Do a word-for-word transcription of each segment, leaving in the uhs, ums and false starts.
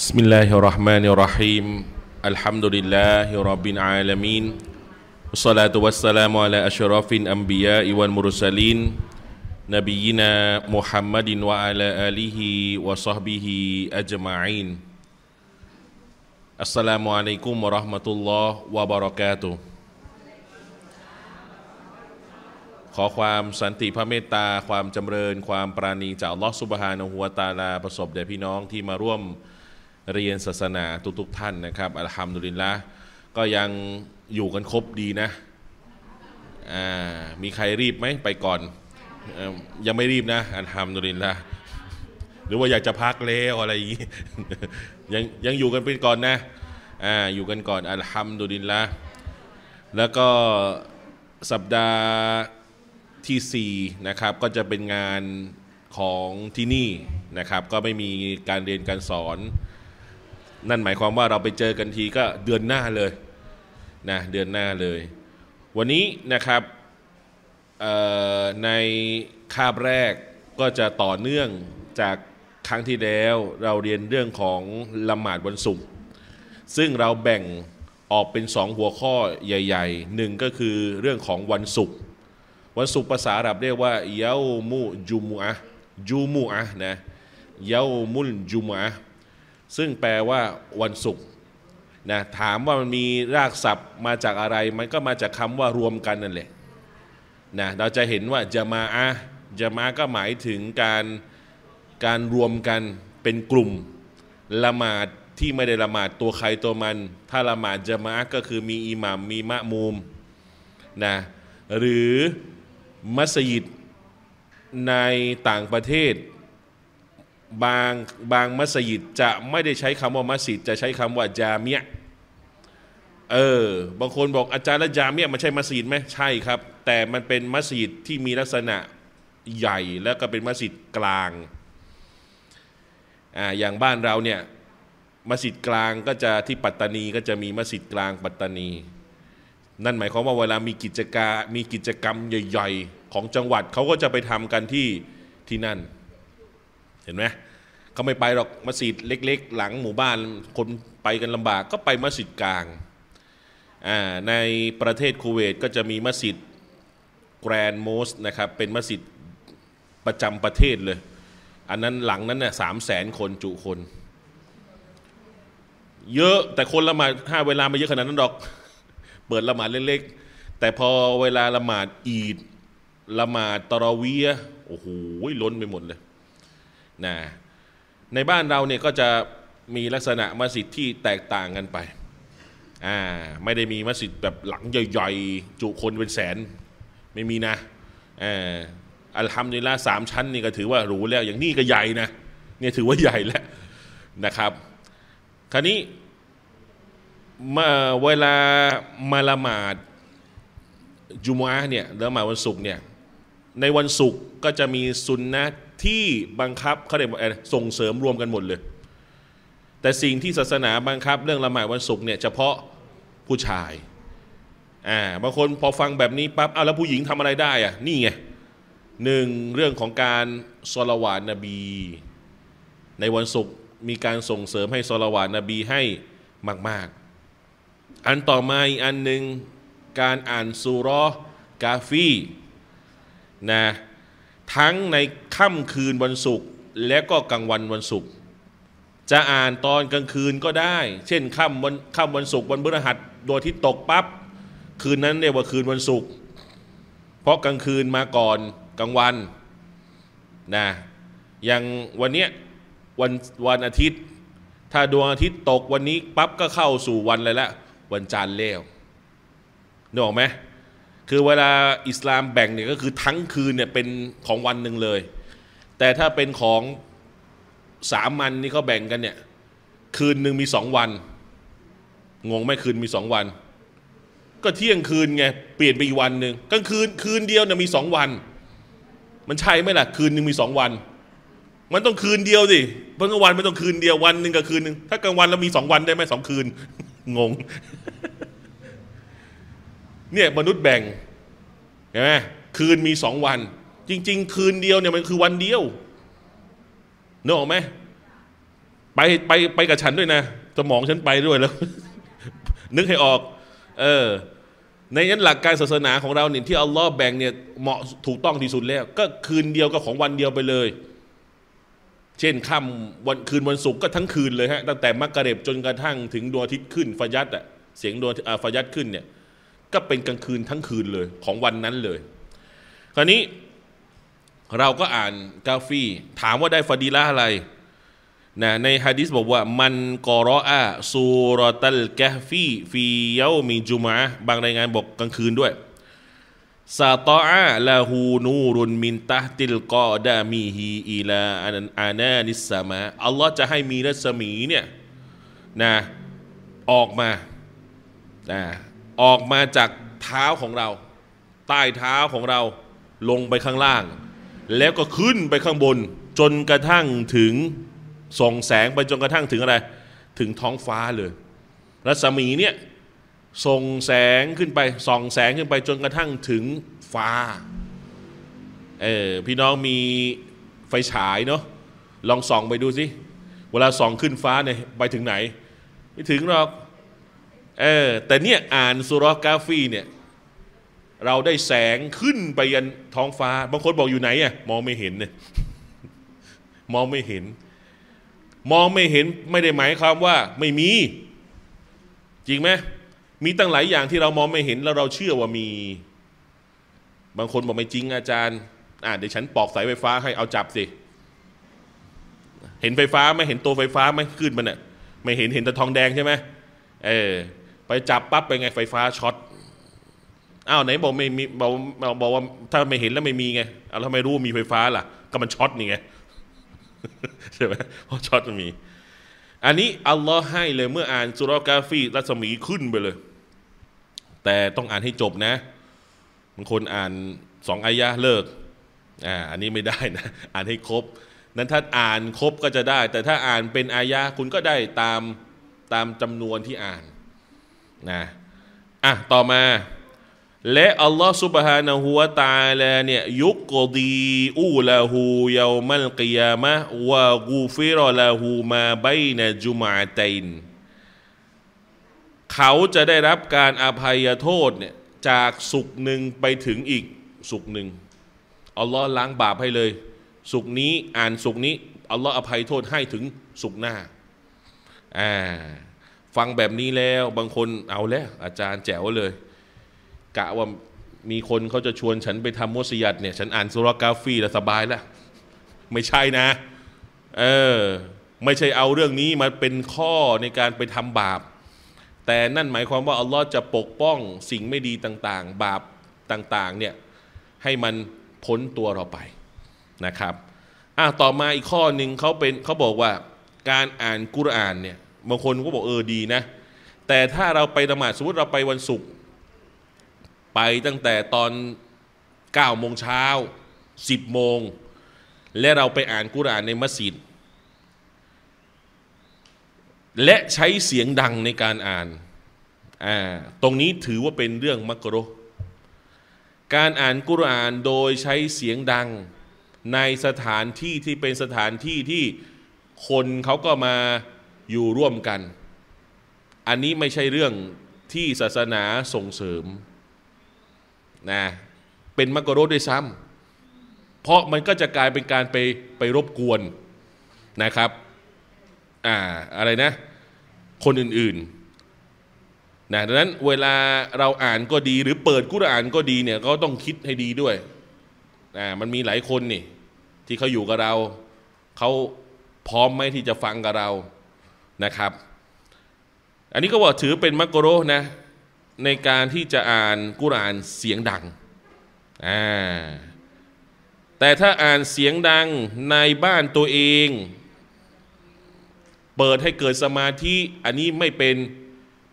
بسم الله الرحمن الرحيم الحمد لله رب العالمين والصلاة والسلام على أشرف الأنبياء والمرسلين نبينا محمد وعلى آله وصحبه أجمعين السلام عليكم ورحمة الله وبركاته ขอความสันติพระเมตตาความจำเริญความปราณีจากอัลลอฮฺซุบฮานะฮูวะตะอาลาประสบแด่พี่น้องที่มาร่วมเรียนศาสนาทุกๆท่านนะครับอัลฮัมดุลิลละห์ก็ยังอยู่กันครบดีนะอ่ามีใครรีบไหมไปก่อนยังไม่รีบนะอัลฮัมดุลิลละห์หรือว่าอยากจะพักแล้วอะไรอย่างนี้ยังยังอยู่กันไปก่อนนะอ่าอยู่กันก่อนอัลฮัมดุลิลละห์แล้วก็สัปดาห์ที่สี่นะครับก็จะเป็นงานของที่นี่นะครับก็ไม่มีการเรียนการสอนนั่นหมายความว่าเราไปเจอกันทีก็เดือนหน้าเลยนะเดือนหน้าเลยวันนี้นะครับในคาบแรกก็จะต่อเนื่องจากครั้งที่แล้วเราเรียนเรื่องของละหมาดวันศุกร์ซึ่งเราแบ่งออกเป็นสองหัวข้อใหญ่ๆหนึ่งก็คือเรื่องของวันศุกร์วันศุกร์ภาษาอาหรับเรียกว่าเยามุจุมอะห์จุมอะห์นะเยามุลจุมอะห์ซึ่งแปลว่าวันศุกร์นะถามว่ามันมีรากศัพท์มาจากอะไรมันก็มาจากคำว่ารวมกันนั่นแหละนะเราจะเห็นว่าจะมาอะห์จะมาก็หมายถึงการการรวมกันเป็นกลุ่มละหมาดที่ไม่ได้ละหมาดตัวใครตัวมันถ้าละหมาดจะมาอะห์ก็คือมีอิหม่ามมีมะมูมนะหรือมัสยิดในต่างประเทศบางบางมัสยิดจะไม่ได้ใช้คำว่ามัสยิดจะใช้คำว่าญาเมียะห์เออบางคนบอกอาจารย์ละญาเมียะห์มันใช่มัสยิดไหมใช่ครับแต่มันเป็นมัสยิดที่มีลักษณะใหญ่แล้วก็เป็นมัสยิดกลางอ่าอย่างบ้านเราเนี่ยมัสยิดกลางก็จะที่ปัตตานีก็จะมีมัสยิดกลางปัตตานีนั่นหมายความว่าเวลามีกิจการมีกิจกรรมใหญ่ๆของจังหวัดเขาก็จะไปทำกันที่ที่นั่นเห็นไหมเขาไม่ไปหรอกมัสยิดเล็กๆหลังหมู่บ้านคนไปกันลำบากก็ไปมัสยิดกลางอ่าในประเทศคูเวตก็จะมีมัสยิดแกรนด์มอสนะครับเป็นมัสยิดประจำประเทศเลยอันนั้นหลังนั้นน่ะสามแสนคนจุคนเยอะแต่คนละหมาดห้าเวลาไม่เยอะขนาดนั้นหรอกเปิดละหมาดเล็กๆแต่พอเวลาละหมาดอีดละหมาดตะเราะวีห์โอ้โหล้นไปหมดเลยนะในบ้านเราเนี่ยก็จะมีลักษณะมัสยิดที่แตกต่างกันไปอ่าไม่ได้มีมัสยิดแบบหลังใหญ่ๆจุคนเป็นแสนไม่มีนะอ่าอัลฮัมดุลิลละห์สามชั้นนี่ก็ถือว่าหรูแล้วอย่างนี้ก็ใหญ่นะเนี่ยถือว่าใหญ่แล้วนะครับคราวนี้เวลามาละหมาดจุมอะห์เนี่ยละหมาดวันศุกร์เนี่ยในวันศุกร์ก็จะมีซุนนะห์ที่บังคับเขาเรียกส่งเสริมรวมกันหมดเลยแต่สิ่งที่ศาสนาบังคับเรื่องละหมาดวันศุกร์เนี่ยเฉพาะผู้ชายอ่าบางคนพอฟังแบบนี้ปั๊บเอาแล้วผู้หญิงทำอะไรได้อ่ะนี่ไงหนึ่งเรื่องของการศอลาวาตนบีในวันศุกร์มีการส่งเสริมให้ศอลาวาตนบีให้มากๆอันต่อมาอีกอันหนึ่งการอ่านซูเราะห์กาฟีนะทั้งในค่ำคืนวันศุกร์และก็กลางวันวันศุกร์จะอ่านตอนกลางคืนก็ได้เช่นค่ำวันค่ำวันศุกร์วันพฤหัสดวงอาทิตย์ตกปั๊บคืนนั้นเรียกว่าคืนวันศุกร์เพราะกลางคืนมาก่อนกลางวันนะอย่างวันเนี้ยวันวันอาทิตย์ถ้าดวงอาทิตย์ตกวันนี้ปั๊บก็เข้าสู่วันอะไรละวันจันทร์แล้วนึกออกไหมคือเวลาอิสลามแบ่งเนี่ยก็คือทั้งคืนเนี่ยเป็นของวันหนึ่งเลยแต่ถ้าเป็นของสามัญนี่เขาแบ่งกันเนี่ยคืนหนึ่งมีสองวันงงไหมคืนมีสองวันก็เที่ยงคืนไงเปลี่ยนไปอีกวันหนึ่งกลางคืนคืนเดียวเนี่ยมีสองวันมันใช่ไหมล่ะคืนหนึ่งมีสองวันมันต้องคืนเดียวสิเพราะกลางวันมันต้องคืนเดียววันหนึ่งกับคืนหนึ่งถ้ากลางวันเรามีสองวันได้ไหมสองคืนงงเนี่ยมนุษย์แบ่งเห็นไหมคืนมีสองวันจริงๆคืนเดียวเนี่ยมันคือวันเดียวนึกออกไหม ไปไปไปกับฉันด้วยนะสมองฉันไปด้วยแล้ว นึกให้ออกเออในนั้นหลักการศาสนาของเราเนี่ยที่อัลลอฮ์แบ่งเนี่ยเหมาะถูกต้องที่สุดแล้วก็คืนเดียวกับของวันเดียวไปเลยเช่นค่ำวันคืนวันศุกร์ก็ทั้งคืนเลยฮะตั้งแต่มักกะเร็บจนกระทั่งถึงดวงอาทิตย์ขึ้นฟาญัดอะเสียงดวงฟาญัดขึ้นเนี่ยก็เป็นกลางคืนทั้งคืนเลยของวันนั้นเลยคราวนี้เราก็อ่านกาฟีถามว่าได้ฟาดีละอะไรนะในฮะดิษบอกว่ามันกอรออาซูรอตัลกะฟีฟีเยามีจุมะบางรายงานบอกกลางคืนด้วยซาตออาลาฮูนูรุนมินตะติลกอดามีฮีอีลาอานานิสมะอัลลอฮ์จะให้มีรัศมีเนี่ยนะออกมานะออกมาจากเท้าของเราใต้เท้าของเราลงไปข้างล่างแล้วก็ขึ้นไปข้างบนจนกระทั่งถึงส่องแสงไปจนกระทั่งถึงอะไรถึงท้องฟ้าเลยรัศมีเนี่ยส่งแสงขึ้นไปส่องแสงขึ้นไปจนกระทั่งถึงฟ้าเออพี่น้องมีไฟฉายเนาะลองส่องไปดูสิเวลาส่องขึ้นฟ้าเนี่ยไปถึงไหนไม่ถึงหรอกเออแต่เนี่ยอ่านซูเราะห์กาฟีเนี่ยเราได้แสงขึ้นไปยันท้องฟ้าบางคนบอกอยู่ไหนอ่ะมองไม่เห็นเนี่ยมองไม่เห็นมองไม่เห็นไม่ได้หมายความว่าไม่มีจริงไหมมีตั้งหลายอย่างที่เรามองไม่เห็นแล้วเราเชื่อว่ามีบางคนบอกไม่จริงอาจารย์อ่าเดี๋ยวฉันปอกสายไฟฟ้าให้เอาจับสิเห็นไฟฟ้าไหมเห็นตัวไฟฟ้าไหมขึ้นมันเนี่ยไม่เห็นเห็นแต่ทองแดงใช่ไหมเออไปจับปั๊บไปไงไฟฟ้าช็อตอ้าวไหนบอกไม่มีบอกบอกว่าถ้าไม่เห็นแล้วไม่มีไงเอาแล้วไม่รู้มีไฟฟ้าล่ะก็มันช็อตนี่ไงใช่ไหมเพราะช็อตมีอันนี้อัลลอฮ์ให้เลยเมื่ออ่านซูเราะห์กาฟีรัศมีขึ้นไปเลยแต่ต้องอ่านให้จบนะบางคนอ่านสองอายะเลิกอ่าอันนี้ไม่ได้นะอ่านให้ครบนั้นถ้าอ่านครบก็จะได้แต่ถ้าอ่านเป็นอายะคุณก็ได้ตามตามจำนวนที่อ่านนะอ่ะต่อมาและอัลลอฮฺซุบฮานะฮูวะตะอาลาเนี่ยยุกดีอูลาฮูยาวมัลกิยามะฮ์วะกูฟิรลาฮูมาบัยนะจุมอะตัยน์เขาจะได้รับการอภัยโทษเนี่ยจากสุกหนึ่งไปถึงอีกสุกหนึ่งอัลลอฮฺล้างบาปให้เลยสุกนี้อ่านสุกนี้อัลลอฮฺอภัยโทษให้ถึงสุกหน้าอ่าฟังแบบนี้แล้วบางคนเอาแล้วอาจารย์แจ๋วเลยกะว่ามีคนเขาจะชวนฉันไปทำมุสยิดเนี่ยฉันอ่านซูเราะห์กาฟีแล้วสบายแล้วไม่ใช่นะเออไม่ใช่เอาเรื่องนี้มาเป็นข้อในการไปทำบาปแต่นั่นหมายความว่าอัลลอฮ์จะปกป้องสิ่งไม่ดีต่างๆบาปต่างๆเนี่ยให้มันพ้นตัวเราไปนะครับอ่ะต่อมาอีกข้อหนึ่งเขาเป็นเขาบอกว่าการอ่านกุรอานเนี่ยบางคนก็บอกเออดีนะแต่ถ้าเราไปละหมาดสมมติเราไปวันศุกร์ไปตั้งแต่ตอนเก้าโมงเช้าสิบโมงและเราไปอ่านกุรอานในมัสยิดและใช้เสียงดังในการอ่านอ่าตรงนี้ถือว่าเป็นเรื่องมักรุฮ์การอ่านกุรอานโดยใช้เสียงดังในสถานที่ที่เป็นสถานที่ที่คนเขาก็มาอยู่ร่วมกันอันนี้ไม่ใช่เรื่องที่ศาสนาส่งเสริมนะเป็นมักรุฮ์ด้วยซ้ำเพราะมันก็จะกลายเป็นการไปไปรบกวนนะครับอ่าอะไรนะคนอื่นๆนะดังนั้นเวลาเราอ่านก็ดีหรือเปิดกุรอานก็ดีเนี่ยก็ต้องคิดให้ดีด้วยอ่ามันมีหลายคนนี่ที่เขาอยู่กับเราเขาพร้อมไหมที่จะฟังกับเรานะครับอันนี้ก็ว่าถือเป็นมักรุฮ์นะในการที่จะอ่านกุรอานเสียงดังอ่าแต่ถ้าอ่านเสียงดังในบ้านตัวเองเปิดให้เกิดสมาธิอันนี้ไม่เป็น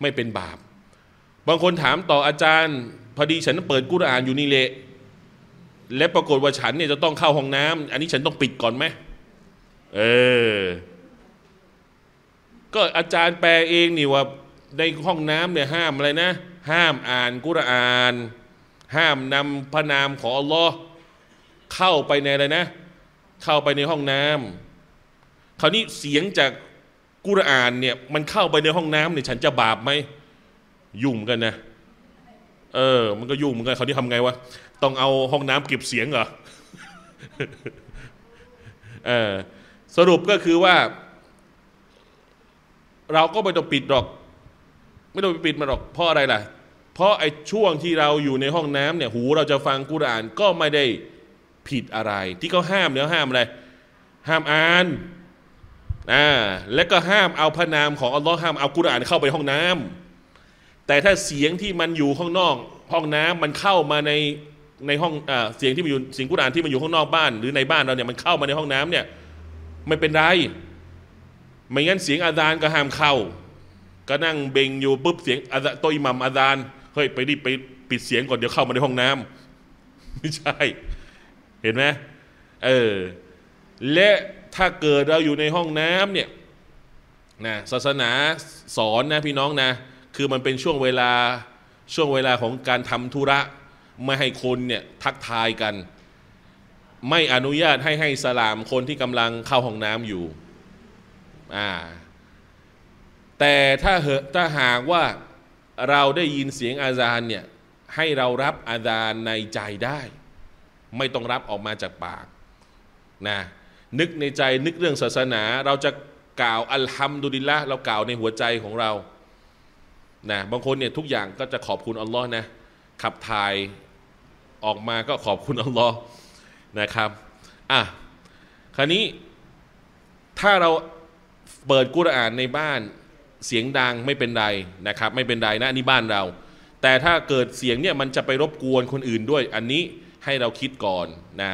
ไม่เป็นบาปบางคนถามต่ออาจารย์พอดีฉันเปิดกุรอานอยู่นี่แหละและปรากฏว่าฉันเนี่ยจะต้องเข้าห้องน้ำอันนี้ฉันต้องปิดก่อนไหมเออก็อาจารย์แปลเองนี่ว่าในห้องน้ำเนี่ยห้ามอะไรนะห้ามอ่านกุรอานห้ามนำพระนามของอัลลอฮ์เข้าไปในอะไรนะเข้าไปในห้องน้ำคราวนี้เสียงจาก กุรอานเนี่ยมันเข้าไปในห้องน้ำเนี่ยฉันจะบาปไหมยุ่งกันนะเออมันก็ยุ่งเหมือนกันเขาที่ทำไงวะต้องเอาห้องน้ำเก็บเสียงเหรอ เออสรุปก็คือว่าเราก็ไม่ต้องปิดหรอกไม่ต้องปิดมันหรอกเพราะอะไรล่ะเพราะไอ้ช่วงที่เราอยู่ในห้องน้ำเนี่ยหูเราจะฟังกุรอานก็ไม่ได้ผิดอะไรที่เขาห้ามเนี่ยห้ามอะไรห้ามอ่านอ่าและก็ห้ามเอาพระนามของอัลลอฮ์ห้ามเอากุรอานเข้าไปห้องน้ำแต่ถ้าเสียงที่มันอยู่ข้างนอกห้องน้ำมันเข้ามาในในห้องอ่าเสียงที่มันอยู่เสียงกุรอานที่มันอยู่ข้างนอกบ้านหรือในบ้านเราเนี่ยมันเข้ามาในห้องน้ำเนี่ยไม่เป็นไรไม่งั้นเสียงอาซานก็ห้ามเข้าก็นั่งเบ่งอยู่ปุ๊บเสียงอาซานโตอิหมัมอาซานเฮ้ยไปรีบไปปิดเสียงก่อนเดี๋ยวเข้ามาในห้องน้ำไม่ใช่เห็นไหมเออและถ้าเกิดเราอยู่ในห้องน้ำเนี่ยนะศาสนาสอนนะพี่น้องนะคือมันเป็นช่วงเวลาช่วงเวลาของการทำธุระไม่ให้คนเนี่ยทักทายกันไม่อนุญาตให้ให้สลามคนที่กำลังเข้าห้องน้ำอยู่อ่าแต่ถ้าเหอะถ้าหากว่าเราได้ยินเสียงอาซานเนี่ยให้เรารับอาซานในใจได้ไม่ต้องรับออกมาจากปากนะนึกในใจนึกเรื่องศาสนาเราจะกล่าวอัลฮัมดุลิลละห์เรากล่าวในหัวใจของเรานะบางคนเนี่ยทุกอย่างก็จะขอบคุณอัลลอฮ์นะขับถ่ายออกมาก็ขอบคุณอัลลอฮ์นะครับอ่ะคราวนี้ถ้าเราเปิดกุรอานในบ้านเสียงดังไม่เป็นไรนะครับไม่เป็นไรนะนี่บ้านเราแต่ถ้าเกิดเสียงเนี่ยมันจะไปรบกวนคนอื่นด้วยอันนี้ให้เราคิดก่อนนะ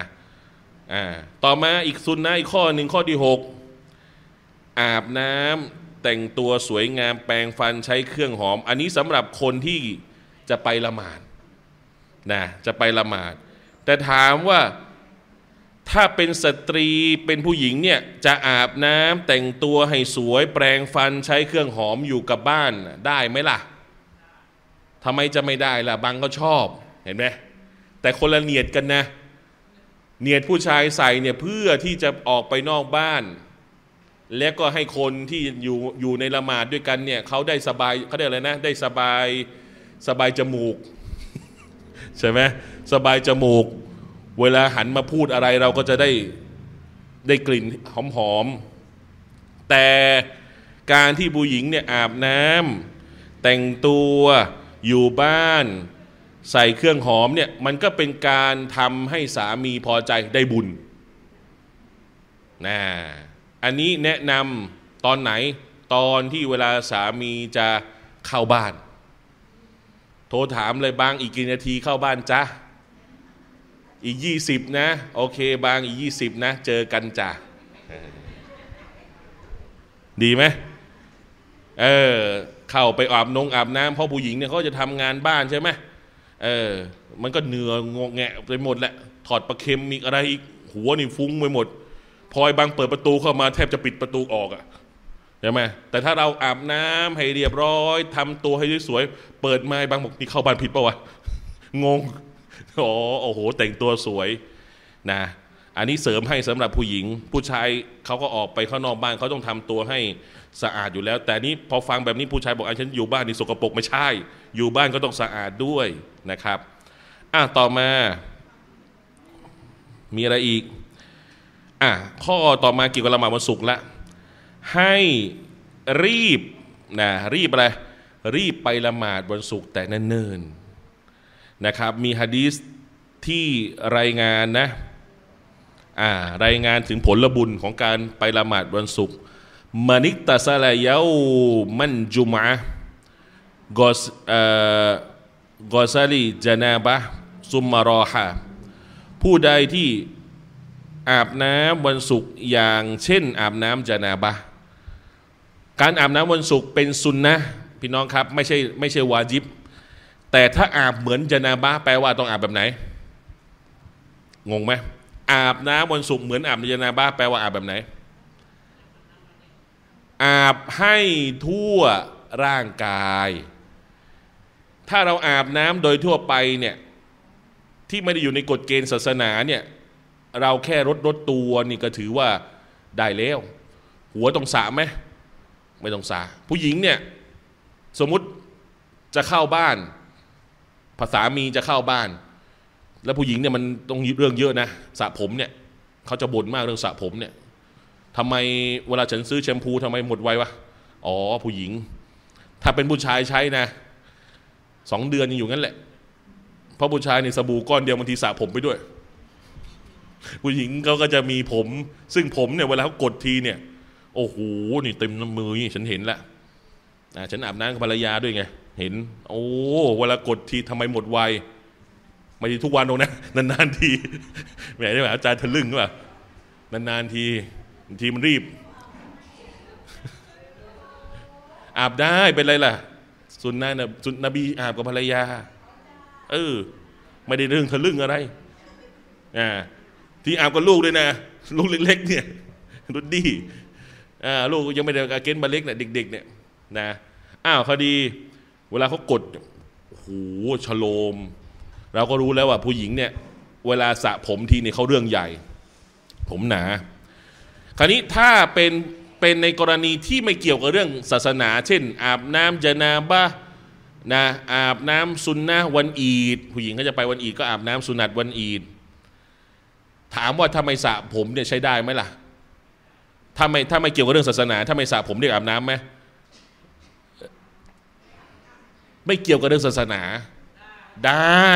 อ่าต่อมาอีกซุนนะอีกข้อหนึ่งข้อที่หกอาบน้ำแต่งตัวสวยงามแปรงฟันใช้เครื่องหอมอันนี้สำหรับคนที่จะไปละหมาดนะจะไปละหมาดแต่ถามว่าถ้าเป็นสตรีเป็นผู้หญิงเนี่ยจะอาบน้ำแต่งตัวให้สวยแปรงฟันใช้เครื่องหอมอยู่กับบ้านได้ไหมล่ะทำไมจะไม่ได้ล่ะบางก็ชอบเห็นไหมแต่คนละเนียดกันนะเนียดผู้ชายใส่เนี่ยเพื่อที่จะออกไปนอกบ้านแล้วก็ให้คนที่อยู่อยู่ในละหมาดด้วยกันเนี่ยเขาได้สบายเขาได้อะไรนะได้สบายสบายจมูก ใช่ไหมสบายจมูกเวลาหันมาพูดอะไรเราก็จะได้ได้กลิ่นหอมๆแต่การที่ผู้หญิงเนี่ยอาบน้ำแต่งตัวอยู่บ้านใส่เครื่องหอมเนี่ยมันก็เป็นการทำให้สามีพอใจได้บุญนะอันนี้แนะนำตอนไหนตอนที่เวลาสามีจะเข้าบ้านโทรถามเลยบางอีกกี่นาทีเข้าบ้านจ๊ะอีกยี่สิบนะโอเคบางอีกยี่สิบนะเจอกันจ้ะดีไหมเออเข้าไปอาบนงอาบน้ำเพราะผู้หญิงเนี่ยเขาจะทำงานบ้านใช่ไหมเออมันก็เหนื่อยงงแงะไปหมดแหละถอดประเค็มมีอะไรอีกหัวนี่ฟุ้งไปหมดพอยบางเปิดประตูเข้ามาแทบจะปิดประตูออกอ่ะใช่ไหมแต่ถ้าเราอาบน้ำให้เรียบร้อยทำตัวให้สวยเปิดไม้บางบอกนี่เข้าบ้านผิดปะวะงงอ๋อโอ้โหแต่งตัวสวยนะอันนี้เสริมให้สำหรับผู้หญิงผู้ชายเขาก็ออกไปข้างนอกบ้านเขาต้องทำตัวให้สะอาดอยู่แล้วแต่นี้พอฟังแบบนี้ผู้ชายบอกอันฉันอยู่บ้านนี่สกปรกไม่ใช่อยู่บ้านก็ต้องสะอาดด้วยนะครับอ่ะต่อมามีอะไรอีกอ่ะข้อต่อมาเกี่ยวกับละหมาดวันศุกร์ละให้รีบนะรีบอะไรรีบไปละหมาดวันศุกร์แต่เนิ่นๆนะครับมีหะดีษที่รายงานนะอ่ารายงานถึงผลบุญของการไปละหมาดวันศุกร์มานิตาซาลายาวมันจุมะกอสเอ่อกอซาลีจานาบะซุมมารอฮะผู้ใดที่อาบน้ำวันศุกร์อย่างเช่นอาบน้ำจานาบะการอาบน้ำวันศุกร์เป็นซุนนะพี่น้องครับไม่ใช่ไม่ใช่วาญิบแต่ถ้าอาบเหมือนจานาบะแปลว่าต้องอาบแบบไหนงงไหมอาบน้ำวันศุกร์เหมือนอาบจานาบะแปลว่าอาบแบบไหนอาบให้ทั่วร่างกายถ้าเราอาบน้ำโดยทั่วไปเนี่ยที่ไม่ได้อยู่ในกฎเกณฑ์ศาสนาเนี่ยเราแค่รดรดตัวนี่ก็ถือว่าได้แล้วหัวต้องสระไหม ไม่ต้องสาผู้หญิงเนี่ยสมมุติจะเข้าบ้านภาษามีจะเข้าบ้านแล้วผู้หญิงเนี่ยมันต้องยึดเรื่องเยอะนะสระผมเนี่ยเขาจะบ่นมากเรื่องสระผมเนี่ยทำไมเวลาฉันซื้อแชมพูทำไมหมดไววะอ๋อผู้หญิงถ้าเป็นผู้ชายใช้นะสองเดือนยังอยู่งั้นแหละเพราะผู้ชายในสบู่ก้อนเดียวบางทีสระผมไปด้วยผู้หญิงเขาก็จะมีผมซึ่งผมเนี่ยเวลาเขากดทีเนี่ยโอ้โหนี่เต็มน้ำมือนี่ฉันเห็นละฉันอาบน้ำกับภรรยาด้วยไงเห็นโอ้เวลากดทีทำไมหมดไวไม่ทุกวันหรอกนะนานๆทีแหมได้ไหมอาจารย์ทะลึ่งว่ะนานๆทีทีมันรีบอาบได้เป็นไรล่ะสุนนะสุนนะบีอาบกับภรรยาเออไม่ได้เรื่องทะลึ่งอะไรอ่าที่อาบกับลูกด้วยนะลูกเล็กๆเนี่ยดุดดี้อ่าลูกยังไม่ได้อาเกนบาเล็กเนี่ยเด็กๆเนี่ยนะอ้าวคดีเวลาเขากดโหชโลมเราก็รู้แล้วว่าผู้หญิงเนี่ยเวลาสระผมทีเนี่ยเขาเรื่องใหญ่ผมหนาคราวนี้ถ้าเป็นเป็นในกรณีที่ไม่เกี่ยวกับเรื่องศาสนาเช่นอาบน้ำญะนาบะห์นะอาบน้ำซุนนะห์วันอีดผู้หญิงก็จะไปวันอีดก็อาบน้ำสุนัตวันอีดถามว่าทำไมสระผมเนี่ยใช้ได้ไหมล่ะถ้าไม่ถ้าไม่เกี่ยวกับเรื่องศาสนาถ้าไม่สระผมเรียกอาบน้ำไหมไม่เกี่ยวกับเรื่องศาสนาได้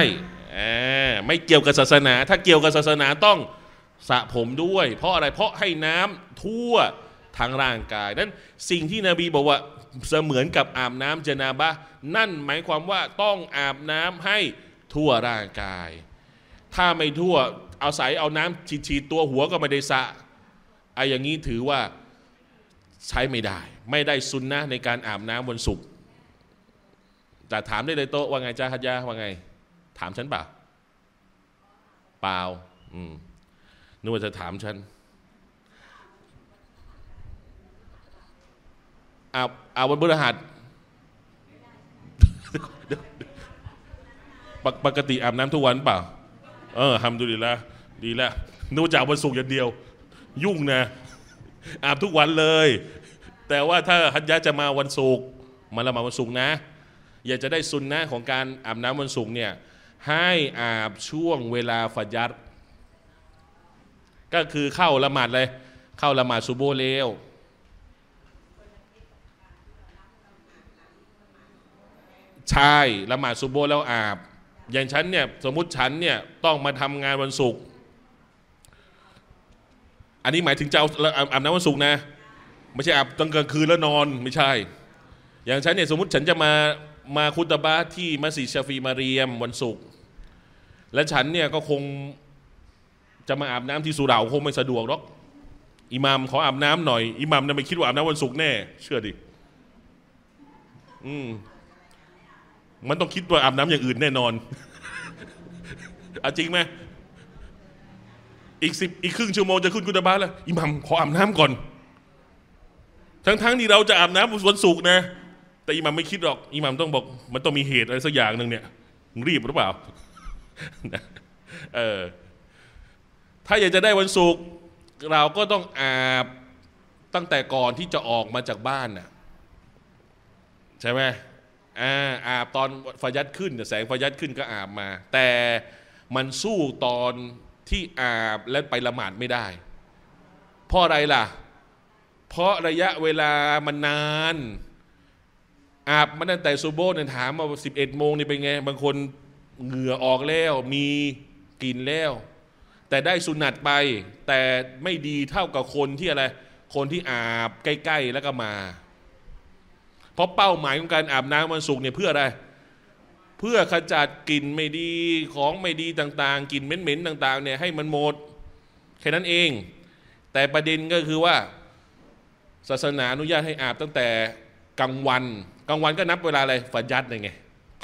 ไม่เกี่ยวกับศาสนาถ้าเกี่ยวกับศาสนาต้องสระผมด้วยเพราะอะไรเพราะให้น้ำทั่วทางร่างกายนั้นสิ่งที่นบีบอกว่าเสมือนกับอาบน้ำญะนาบะห์นั่นหมายความว่าต้องอาบน้ำให้ทั่วร่างกายถ้าไม่ทั่วเอาใส่เอาน้ำฉีดๆตัวหัวก็ไม่ได้สระไอ้อย่างนี้ถือว่าใช้ไม่ได้ไม่ได้ซุนนะห์ในการอาบน้ำวันศุกร์แต่ถามได้เลยโต๊ะว่าไงจ้าฮัจญะว่าไงถามฉันเปล่าเปล่าอืมนึกว่าจะถามฉันอาบอาบวันพฤหัสปกติอาบน้ำทุกวันเปล่าเออทำดูดีละดีละนึกว่าจะวันศุกร์อย่างเดียวยุ่งนะอาบทุกวันเลยแต่ว่าถ้าฮัจญะจะมาวันศุกร์มาละมาวันศุกร์นะอยากจะได้ซุนนะห์ของการอาบน้ำวันศุกร์เนี่ยให้อาบช่วงเวลาฟัญัรก็คือเข้าละหมาดเลยเข้าละหมาดซุบโบเร็วใช่ละหมาดซุบโบแล้วอาบอย่างฉันเนี่ยสมมุติฉันเนี่ยต้องมาทำงานวันศุกร์อันนี้หมายถึงจะเอาอาบน้ำวันศุกร์นะไม่ใช่อาบตอนกลางคืนแล้วนอนไม่ใช่อย่างฉันเนี่ยสมมุติฉันจะมามาคุตบะห์ที่มัสยิดชาฟีมาเรียมวันศุกร์และฉันเนี่ยก็คงจะมาอาบน้ำที่สุเหร่าคงไม่สะดวกหรอกอิหม่ามขออาบน้ำหน่อยอิหม่ามเนี่ยไม่คิดว่าอาบน้ำวันศุกร์แน่เชื่อดิอืมมันต้องคิดว่าอาบน้ำอย่างอื่นแน่นอน เอาจริงไหมอีกสิบอีกครึ่งชั่วโมงจะขึ้นคุตบะห์แล้วอิหม่ามขออาบน้ำก่อนทั้งๆที่เราจะอาบน้ำวันศุกร์นะแต่อิหม่ามไม่คิดหรอกอิหม่ามต้องบอกมันต้องมีเหตุอะไรสักอย่างหนึ่งเนี่ยรีบหรือเปล่า เออถ้าอยากจะได้วันศุกร์เราก็ต้องอาบตั้งแต่ก่อนที่จะออกมาจากบ้านน่ะใช่ไหมอ่าอาบตอนฟาญัรขึ้นแสงฟาญัรขึ้นก็อาบมาแต่มันสู้ตอนที่อาบและไปละหมาดไม่ได้เพราะอะไรล่ะเพราะระยะเวลามันนานอาบมาตั้งแต่ซุบโบเนี่ยถามมาสิบเอ็ดโมงนี่เป็นไงบางคนเหงื่อออกแล้วมีกลิ่นแล้วแต่ได้สุนัตไปแต่ไม่ดีเท่ากับคนที่อะไรคนที่อาบใกล้ๆแล้วก็มาเพราะเป้าหมายของการอาบน้ำวันศุกร์เนี่ยเพื่ออะไรเพื่อขจัดกลิ่นไม่ดีของไม่ดีต่างๆกลิ่นเหม็นๆต่างๆเนี่ยให้มันหมดแค่นั้นเองแต่ประเด็นก็คือว่าศาสนาอนุญาตให้อาบตั้งแต่กลางวันกลางวันก็นับเวลาอะไรฟัญัรไง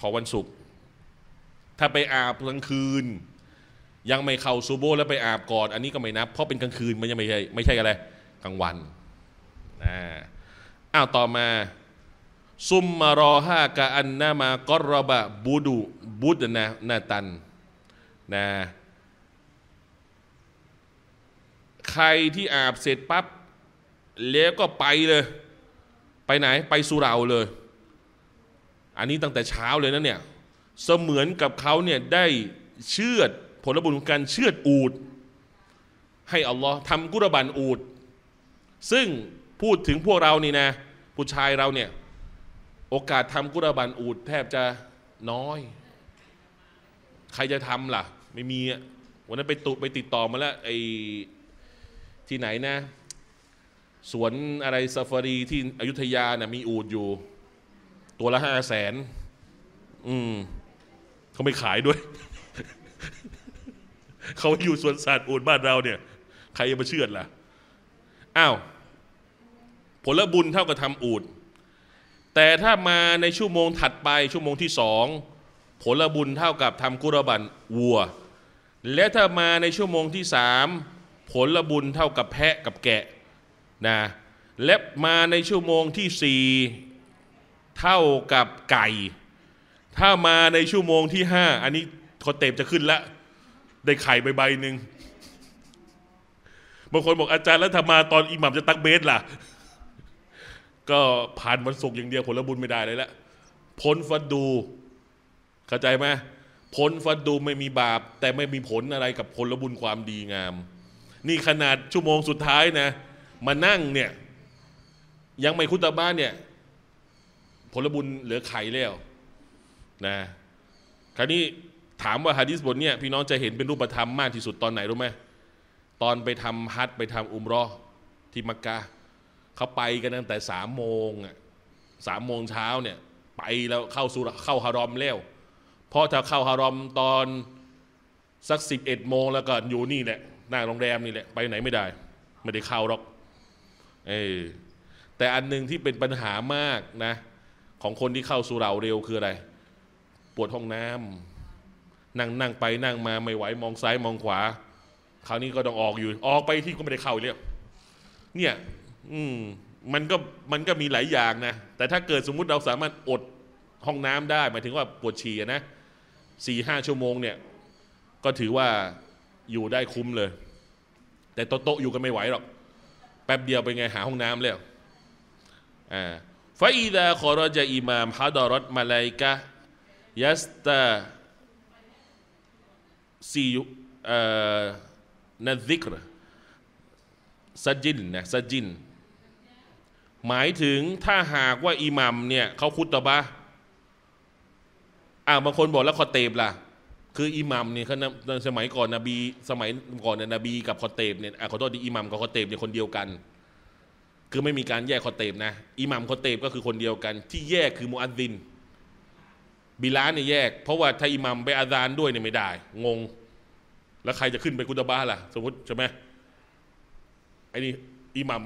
ขอวันศุกร์ถ้าไปอาบกลางคืนยังไม่เข้าซุบโบแล้วไปอาบก่อนอันนี้ก็ไม่นับเพราะเป็นกลางคืนมันยังไม่ใช่ไม่ใช่อะไรกลางวันนะอ้าวต่อมาซุมมารอฮากะอันนามากอรบะบูดุบุดนะนาตันนะใครที่อาบเสร็จปั๊บแล้วก็ไปเลยไป ไหนไปสุเหร่าเลยอันนี้ตั้งแต่เช้าเลยนะเนี่ยเสมือนกับเขาเนี่ยได้เชือดผลบุญของการเชือดอูฐให้อัลลอฮ์ทำกุรบันอูฐซึ่งพูดถึงพวกเรานี่นะผู้ชายเราเนี่ยโอกาสทำกุรบันอูฐแทบจะน้อยใครจะทำล่ะไม่มีวันนั้นไปตุไปติดต่อมาแล้วไอ้ที่ไหนนะสวนอะไรซาฟารีที่อยุธยาเนี่ยมีอูฐอยู่ตัวละห้าแสนอืมเขาไม่ขายด้วย เขาอยู่สวนสัตว์อูฐบ้านเราเนี่ยใครจะมาเชื่อล่ะอ้าวผลบุญเท่ากับทำอูฐแต่ถ้ามาในชั่วโมงถัดไปชั่วโมงที่สองผลบุญเท่ากับทำกุรบันวัวและถ้ามาในชั่วโมงที่สามผลบุญเท่ากับแพะกับแกะนะและมาในชั่วโมงที่สี่เท่ากับไก่ถ้ามาในชั่วโมงที่ห้าอันนี้คอเต็มจะขึ้นละได้ไข่ใบหนึ่งบางคนบอกอาจารย์แล้วถ้ามาตอนอิหมัมจะตักเบสล่ะก็ผ่านวันศุกร์อย่างเดียวผลบุญไม่ได้เลยละพ้นฟัดดูเข้าใจไหมพ้นฟัดดูไม่มีบาปแต่ไม่มีผลอะไรกับผลบุญความดีงามนี่ขนาดชั่วโมงสุดท้ายนะมานั่งเนี่ยยังไม่คุตบ้านเนี่ยผลบุญเหลือไข่แล้วนะคราวนี้ถามว่าหะดีษบทเนี่ยพี่น้องจะเห็นเป็นรูปธรรมมากที่สุดตอนไหนรู้ไหมตอนไปทำฮัจญ์ไปทำอุมเราะห์ที่มักกะฮ์เขาไปกันตั้งแต่สามโมงอ่ะสามโมงเช้าเนี่ยไปแล้วเข้าสู่เข้าฮารอมแล้วเพราะถ้าเข้าฮารอมตอนสักสิบเอ็ดโมงแล้วก็อยู่นี่แหละหน้าโรงแรมนี่แหละไปไหนไม่ได้ไม่ได้เข้าหรอกเออแต่อันหนึ่งที่เป็นปัญหามากนะของคนที่เข้าสู่เราเร็วคืออะไรปวดห้องน้ำนั่งนั่งไปนั่งมาไม่ไหวมองซ้ายมองขวาคราวนี้ก็ต้องออกอยู่ออกไปที่ก็ไม่ได้เข้าเลยเนี่ยอืมมันก็มันก็มีหลายอย่างนะแต่ถ้าเกิดสมมุติเราสามารถอดห้องน้ำได้หมายถึงว่าปวดฉี่นะสี่ห้าชั่วโมงเนี่ยก็ถือว่าอยู่ได้คุ้มเลยแต่โต๊ะอยู่กันไม่ไหวหรอกแป๊บเดียวไปไงหาห้องน้ำแล้วอ่าฟาอิดะขอรจาอิมามฮะดอรอตมาลายกะยัสตาซีนัดซิกรซาจินนะซาจินหมายถึงถ้าหากว่าอิหมัมเนี่ยเขาคุตบะอ่าบางคนบอกแล้วคอเตบล่ะคืออิหมัมเนี่ยเขาสมัยก่อนนบีสมัยก่อนเนี่ยนบีกับคอเตบเนี่ยขอโทษดิอิหมัมกับคอเตบเนี่ยคนเดียวกันคือไม่มีการแยกคอเตบนะอิหมัมคอเตบก็คือคนเดียวกันที่แยกคือมุอัซซินบิลาลเนี่ยแยกเพราะว่าถ้าอิหมัมไปอาซานด้วยเนี่ยไม่ได้งงแล้วใครจะขึ้นไปคุตบะล่ะสมมติใช่ไหมไอ้นี่อิหมัม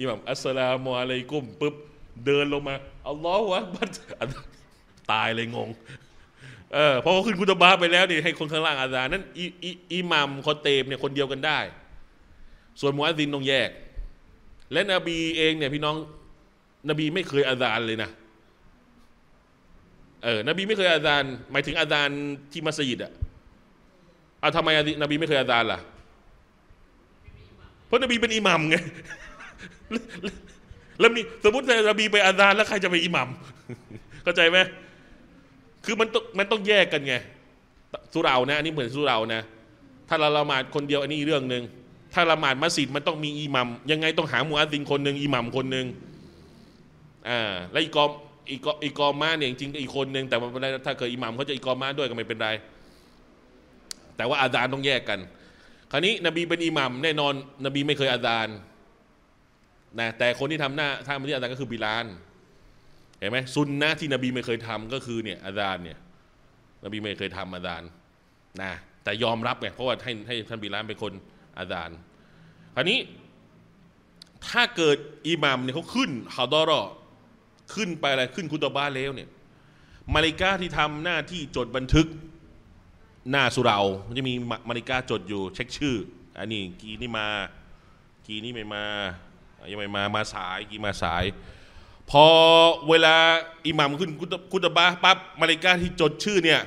อิหมัมอัสลามุอะลัยกุมปุ๊บเดินลงมาอัลลอฮฺวะบัดตายเลยงงเออพอเขาขึ้นคุตบะไปแล้วนี่ให้คนข้างล่างอาซานนั้นอิหมัมคอเตบเนี่ยคนเดียวกันได้ส่วนมุอัซซินต้องแยกและนบีเองเนี่ยพี่น้องนบีไม่เคยอาซานเลยนะเออนบีไม่เคยอาซานหมายถึงอาซานที่มัสยิดอะเอาทำไมนบีไม่เคยอาซานล่ะเพราะนบีเป็นอิหมัมไงแล้วมีสมมตินบีไปอาซานแล้วใครจะไปอิหมัมเข้าใจไหมคือมันมันต้องแยกกันไงสุเรานะอันนี้เหมือนสุเรานะถ้าเราละหมาดคนเดียวอันนี้เรื่องหนึ่งถ้าละหมาดมัสยิดมันต้องมีอิหมัมยังไงต้องหามุอัซซินคนหนึ่งอิหมัมคนหนึ่งอ่าและอีกอมอีกออีกอมาเนี่ยจริงๆอีกคนหนึ่งแต่มันเป็นไรถ้าเกิดอิหมัมเขาจะอีกอมาด้วยก็ไม่เป็นไรแต่ว่าอาซานต้องแยกกันคราวนี้นบีเป็นอิหมัมแน่นอนนบีไม่เคยอาซานนะแต่คนที่ทำหน้าท่ามันที่อาซานก็คือบิลาลเห็นไหมซุนนะที่นบีไม่เคยทำก็คือเนี่ยอาซานเนี่ยนบีไม่เคยทำอาซานนะแต่ยอมรับไงเพราะว่าให้ให้ท่านบิลาลเป็นคนอาซานคราวนี้ถ้าเกิดอิหมัมเนี่ยเขาขึ้นฮาดอรอขึ้นไปอะไรขึ้นคุตบะห์แล้วเนี่ยมาลิกาที่ทำหน้าที่จดบันทึกหน้าสุเรามันจะมีมาลิกาจดอยู่เช็คชื่ออันนี้กีนี่มากีนี่ไม่มายังไม่มามาสายกีมาสายพอเวลาอิหมัมขึ้นคุตบะห์ปั๊บมาลิกาที่จดชื่อเนี่ย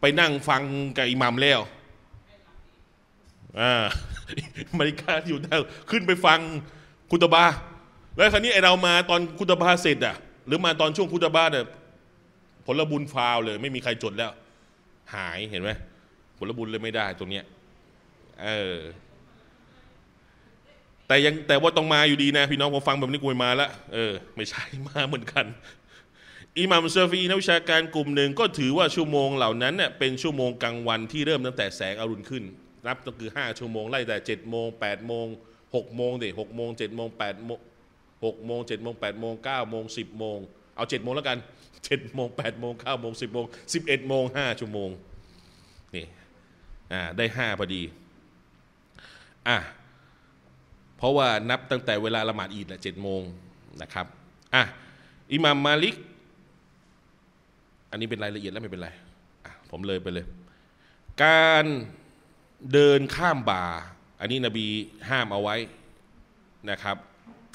ไปนั่งฟังกับอิหมัมแล้วมาริกาอยู่ขึ้นไปฟังคุตบะห์ แล้วคราวนี้ไอเรามาตอนคุตบาเสร็จอ่ะหรือมาตอนช่วงคุตบาเนี่ยผลบุญฟาวเลยไม่มีใครจดแล้วหายเห็นไหมผลบุญเลยไม่ได้ตรงเนี้ยเออแต่ยังแต่ว่าต้องมาอยู่ดีนะพี่น้องผมฟังแบบนี้กูไม่มาละเออไม่ใช่มาเหมือนกันอิหม่ามซาฟีนักวิชาการกลุ่มหนึ่งก็ถือว่าชั่วโมงเหล่านั้นเนี่ยเป็นชั่วโมงกลางวันที่เริ่มตั้งแต่แสงอรุณขึ้นนับก็คือห้าชั่วโมงไล่แต่เจ็ดโมงแปดโมงหกโมงเด็กหกโมงเจ็ดโมงแปดโมงหกโมงเจ็ดโมงแปดโมงเก้าโมงสิบโมงเอาเจ็ดโมงแล้วกันเจ็ดโมงแปดโมงเก้าโมงสิบโมงสิบเอ็ดโมงห้าชั่วโมงนี่อ่าได้ห้าพอดีอ่ะเพราะว่านับตั้งแต่เวลาละหมาดอีดแหละเจ็ดโมงนะครับอ่ะอิหม่ามมาลิกอันนี้เป็นรายละเอียดแล้วไม่เป็นไรอ่ะผมเลยไปเลยการเดินข้ามบ่าอันนี้นบีห้ามเอาไว้นะครับ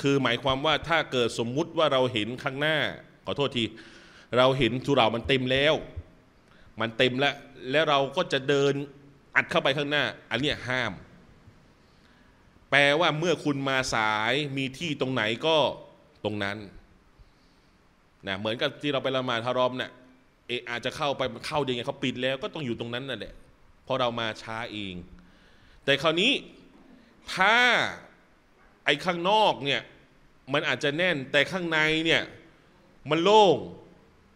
คือหมายความว่าถ้าเกิดสมมุติว่าเราเห็นข้างหน้าขอโทษทีเราเห็นสุเหร่ามันเต็มแล้วมันเต็มแล้วแล้วเราก็จะเดินอัดเข้าไปข้างหน้าอันนี้ห้ามแปลว่าเมื่อคุณมาสายมีที่ตรงไหนก็ตรงนั้นนะเหมือนกับที่เราไปละหมาดฮารอมเนี่ยเออาจจะเข้าไปเข้ายังไงเขาปิดแล้วก็ต้องอยู่ตรงนั้นนั่นแหละเพราะเรามาช้าเองแต่คราวนี้ถ้าไอ้ข้างนอกเนี่ยมันอาจจะแน่นแต่ข้างในเนี่ยมันโล่ง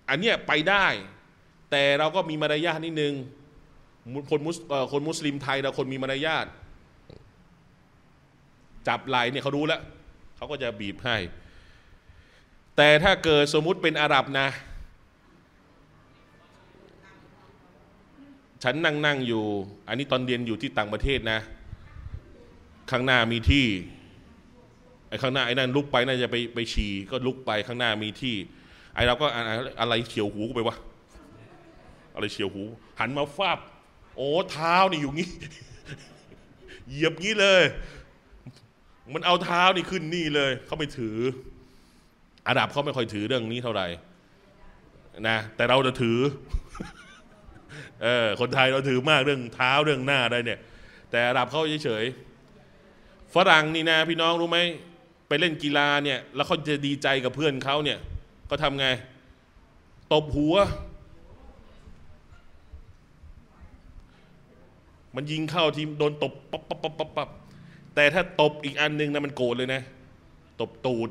อันเนี้ยไปได้แต่เราก็มีมารยาทนิดนึงคนมุสคนมุสลิมไทยเราคนมีมารยาทจับไหล่เนี่ยเขารู้แล้วเขาก็จะบีบให้แต่ถ้าเกิดสมมุติเป็นอาหรับนะฉันนั่งนั่งอยู่อันนี้ตอนเรียนอยู่ที่ต่างประเทศนะข้างหน้ามีที่ไอ้ข้างหน้าไอ้นั่นลุกไปน่าจะไปไปฉี่ก็ลุกไปข้างหน้ามีที่ไอ้เราก็อะไรเฉียวหูไปวะอะไรเฉียวหูหันมาฟาบโอ้เท้านี่อยู่งี้เหยียบงี้เลยมันเอาเท้านี่ขึ้นนี่เลยเขาไม่ถืออาหรับเขาไม่ค่อยถือเรื่องนี้เท่าไหร่นะแต่เราจะถือเออคนไทยเราถือมากเรื่องเท้าเรื่องหน้าได้เนี่ยแต่อาหรับเขาเฉยๆฝรั่งนี่นะพี่น้องรู้ไหมไปเล่นกีฬาเนี่ยแล้วเขาจะดีใจกับเพื่อนเขาเนี่ยก็ทำไงตบหัวมันยิงเข้าทีมโดนตบปั๊บปั๊บปั๊บปั๊บแต่ถ้าตบอีกอันนึงนะมันโกรธเลยนะตบตูด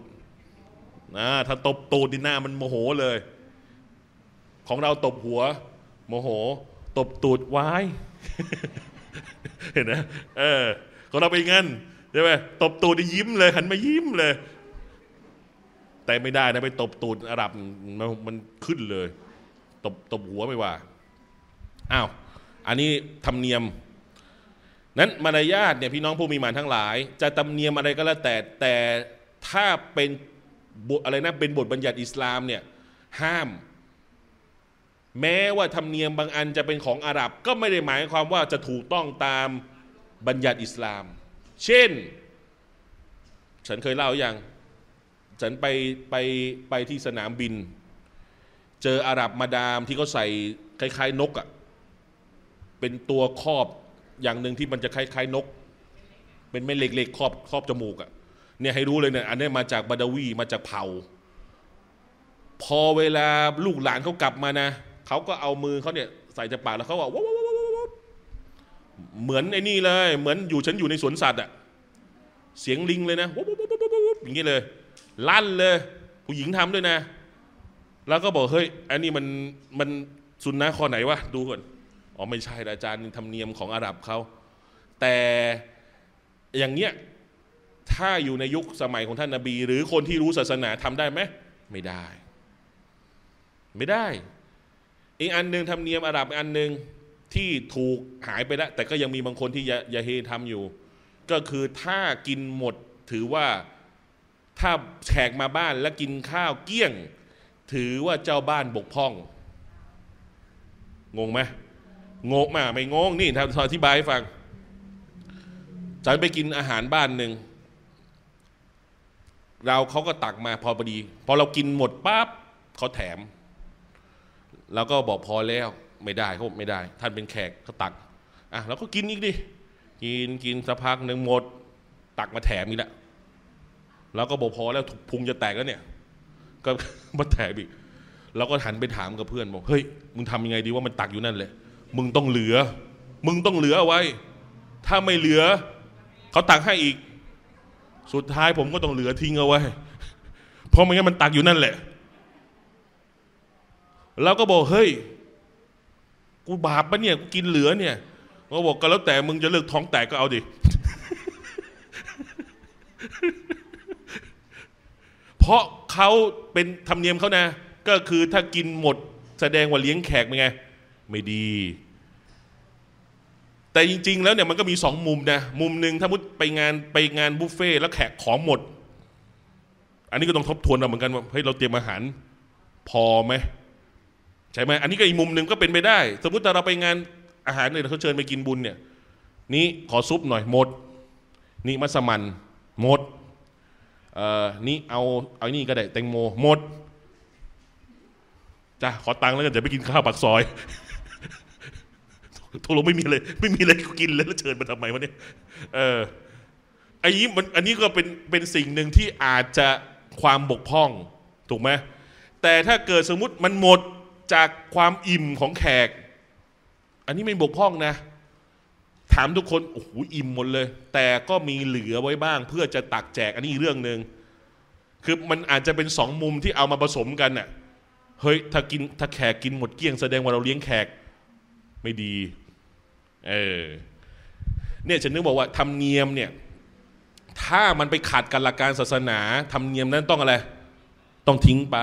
นะถ้าตบตูดนี่หน้ามันโมโหเลยของเราตบหัวโมโหตบตูดวาย เห็นนะเออของเราไปงั้นใช่ไหมตบตูดนี่ยิ้มเลยหันมายิ้มเลยแต่ไม่ได้นะไปตบตูดอาหรับมันขึ้นเลยตบตบหัวไม่ว่าอ้าวอันนี้ธรรมเนียมนั้นมารยาทเนี่ยพี่น้องผู้มีมารทั้งหลายจะธรรมเนียมอะไรก็แล้วแต่แต่ถ้าเป็นอะไรนะเป็นบทบัญญัติอิสลามเนี่ยห้ามแม้ว่าธรรมเนียมบางอันจะเป็นของอาหรับก็ไม่ได้หมายความว่าจะถูกต้องตามบัญญัติอิสลามเช่นฉันเคยเล่าอย่างฉันไปไปไปที่สนามบินเจออาหรับมาดามที่เขาใส่คล้ายๆนกอ่ะเป็นตัวครอบอย่างหนึ่งที่มันจะคล้ายๆนกเป็นแม่เหล็กๆครอบครอบจมูกอ่ะเนี่ยให้รู้เลยเนี่ยอันนี้มาจากบาดาวีมาจากเผ่าพอเวลาลูกหลานเขากลับมานะเขาก็เอามือเขาเนี่ยใส่จะปากแล้วเขาว่าเหมือนไอ้นี่เลยเหมือนอยู่ฉันอยู่ในสวนสัตว์อ่ะเสียงลิงเลยนะอย่างนี้เลยลั่นเลยผู้หญิงทำด้วยนะแล้วก็บอกเฮ้ยอันนี้มันมันสุนนะข้อไหนวะดูก่อนอ๋อไม่ใช่อาจารย์ธรรมเนียมของอาหรับเขาแต่อย่างเนี้ยถ้าอยู่ในยุคสมัยของท่านนบีหรือคนที่รู้ศาสนาทำได้ไหมไม่ได้ไม่ได้อีกอันหนึ่งธรรมเนียมอาหรับอันหนึ่งที่ถูกหายไปแล้วแต่ก็ยังมีบางคนที่ยะเฮทำอยู่ก็คือถ้ากินหมดถือว่าถ้าแขกมาบ้านและกินข้าวเกี้ยงถือว่าเจ้าบ้านบกพร่องงงไหมงงมาไม่งงนี่ทำอธิบายให้ฟังฉันไปกินอาหารบ้านหนึ่งเราเขาก็ตักมาพอพอดีพอเรากินหมดปั๊บเขาแถมแล้วก็บอกพอแล้วไม่ได้เขาไม่ได้ท่านเป็นแขกเขาตักอ่ะเราก็กินอีกดิกินกินสักพักหนึ่งหมดตักมาแถมอีกละ แล้วก็บอกพอแล้วพุงจะแตกแล้วเนี่ยก็มาแตกอีกเราก็หันไปถามกับเพื่อนบอกเฮ้ยมึงทำยังไงดีว่ามันตักอยู่นั่นเลยมึงต้องเหลือมึงต้องเหลือเอาไว้ถ้าไม่เหลือเขาตักให้อีกสุดท้ายผมก็ต้องเหลือทิ้งเอาไว้เพราะไม่งั้นมันตักอยู่นั่นแหละเราก็บอกเฮ้ยกูบาปปะเนี่ยกูกินเหลือเนี่ยเขาบอกก็แล้วแต่มึงจะเลิกท้องแตกก็เอาดิเพราะเขาเป็นธรรมเนียมเขานะก็คือถ้ากินหมดแสดงว่าเลี้ยงแขกเป็นไงไม่ดีแต่จริงๆแล้วเนี่ยมันก็มีสองมุมนะมุมหนึ่งถ้ามุดไปงานไปงานบุฟเฟ่แล้วแขกของหมดอันนี้ก็ต้องทบทวนเราเหมือนกันว่าเฮ้ยเราเตรียมอาหารพอไหมใช่ไหมอันนี้ก็อีกมุมหนึ่งก็เป็นไปได้สมมติถ้าเราไปงานอาหารเลยเขาเชิญไปกินบุญเนี่ยนี่ขอซุปหน่อยหมดนี่มัสมั่นหมดเอ่อนี่เอาเอานี่ก็ได้แตงโมหมดจ้ะขอตังค์แล้วกันเดี๋ยวไปกินข้าวปากซอยทุกลมไม่มีเลยไม่มีอะไรกินเลยแล้วเชิญมาทำไมวะเนี่ยเอออันนี้มันอันนี้ก็เป็นเป็นสิ่งหนึ่งที่อาจจะความบกพร่องถูกไหมแต่ถ้าเกิดสมมุติมันหมดจากความอิ่มของแขกอันนี้ไม่บกพร่องนะถามทุกคนโอ้โหอิ่มหมดเลยแต่ก็มีเหลือไว้บ้างเพื่อจะตักแจกอันนี้เรื่องหนึ่งคือมันอาจจะเป็นสองมุมที่เอามาผสมกันน่ะเฮ้ยถ้ากินถ้าแขกกินหมดเกลี้ยงแสดงว่าเราเลี้ยงแขกไม่ดีเออเนี่ยฉันนึกบอกว่าธรรมเนียมเนี่ยถ้ามันไปขัดกับหลักการศาสนาธรรมเนียมนั้นต้องอะไรต้องทิ้งไป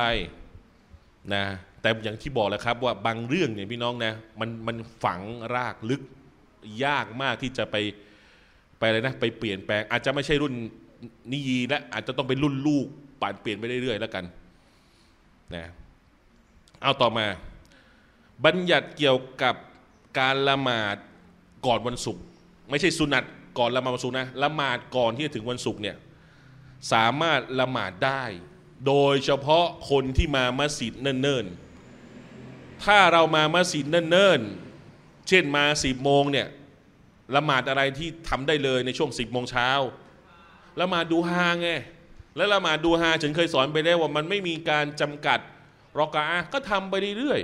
นะแต่อย่างที่บอกแล้วครับว่าบางเรื่องเนี่ยพี่น้องนะมันมันฝังรากลึกยากมากที่จะไปไปอะไรนะไปเปลี่ยนแปลงอาจจะไม่ใช่รุ่นนิยีและอาจจะต้องเป็นรุ่นลูกป่านเปลี่ยนไปเรื่อยๆแล้วกันนะเอาต่อมาบัญญัติเกี่ยวกับการละหมาดก่อนวันศุกร์ไม่ใช่สุนัตก่อนละหมาดวันศุกร์นะละหมาดก่อนที่จะถึงวันศุกร์เนี่ยสามารถละหมาดได้โดยเฉพาะคนที่มามัสยิดเนิ่นๆถ้าเรามามัสยิดเนิ่นๆเช่นมาสิบโมงเนี่ยละหมาดอะไรที่ทำได้เลยในช่วงสิบโมงเช้าละหมาดดูฮาไงและละหมาดดูฮาฉันเคยสอนไปแล้วว่ามันไม่มีการจำกัดรอกะอะก็ทำไปเรื่อย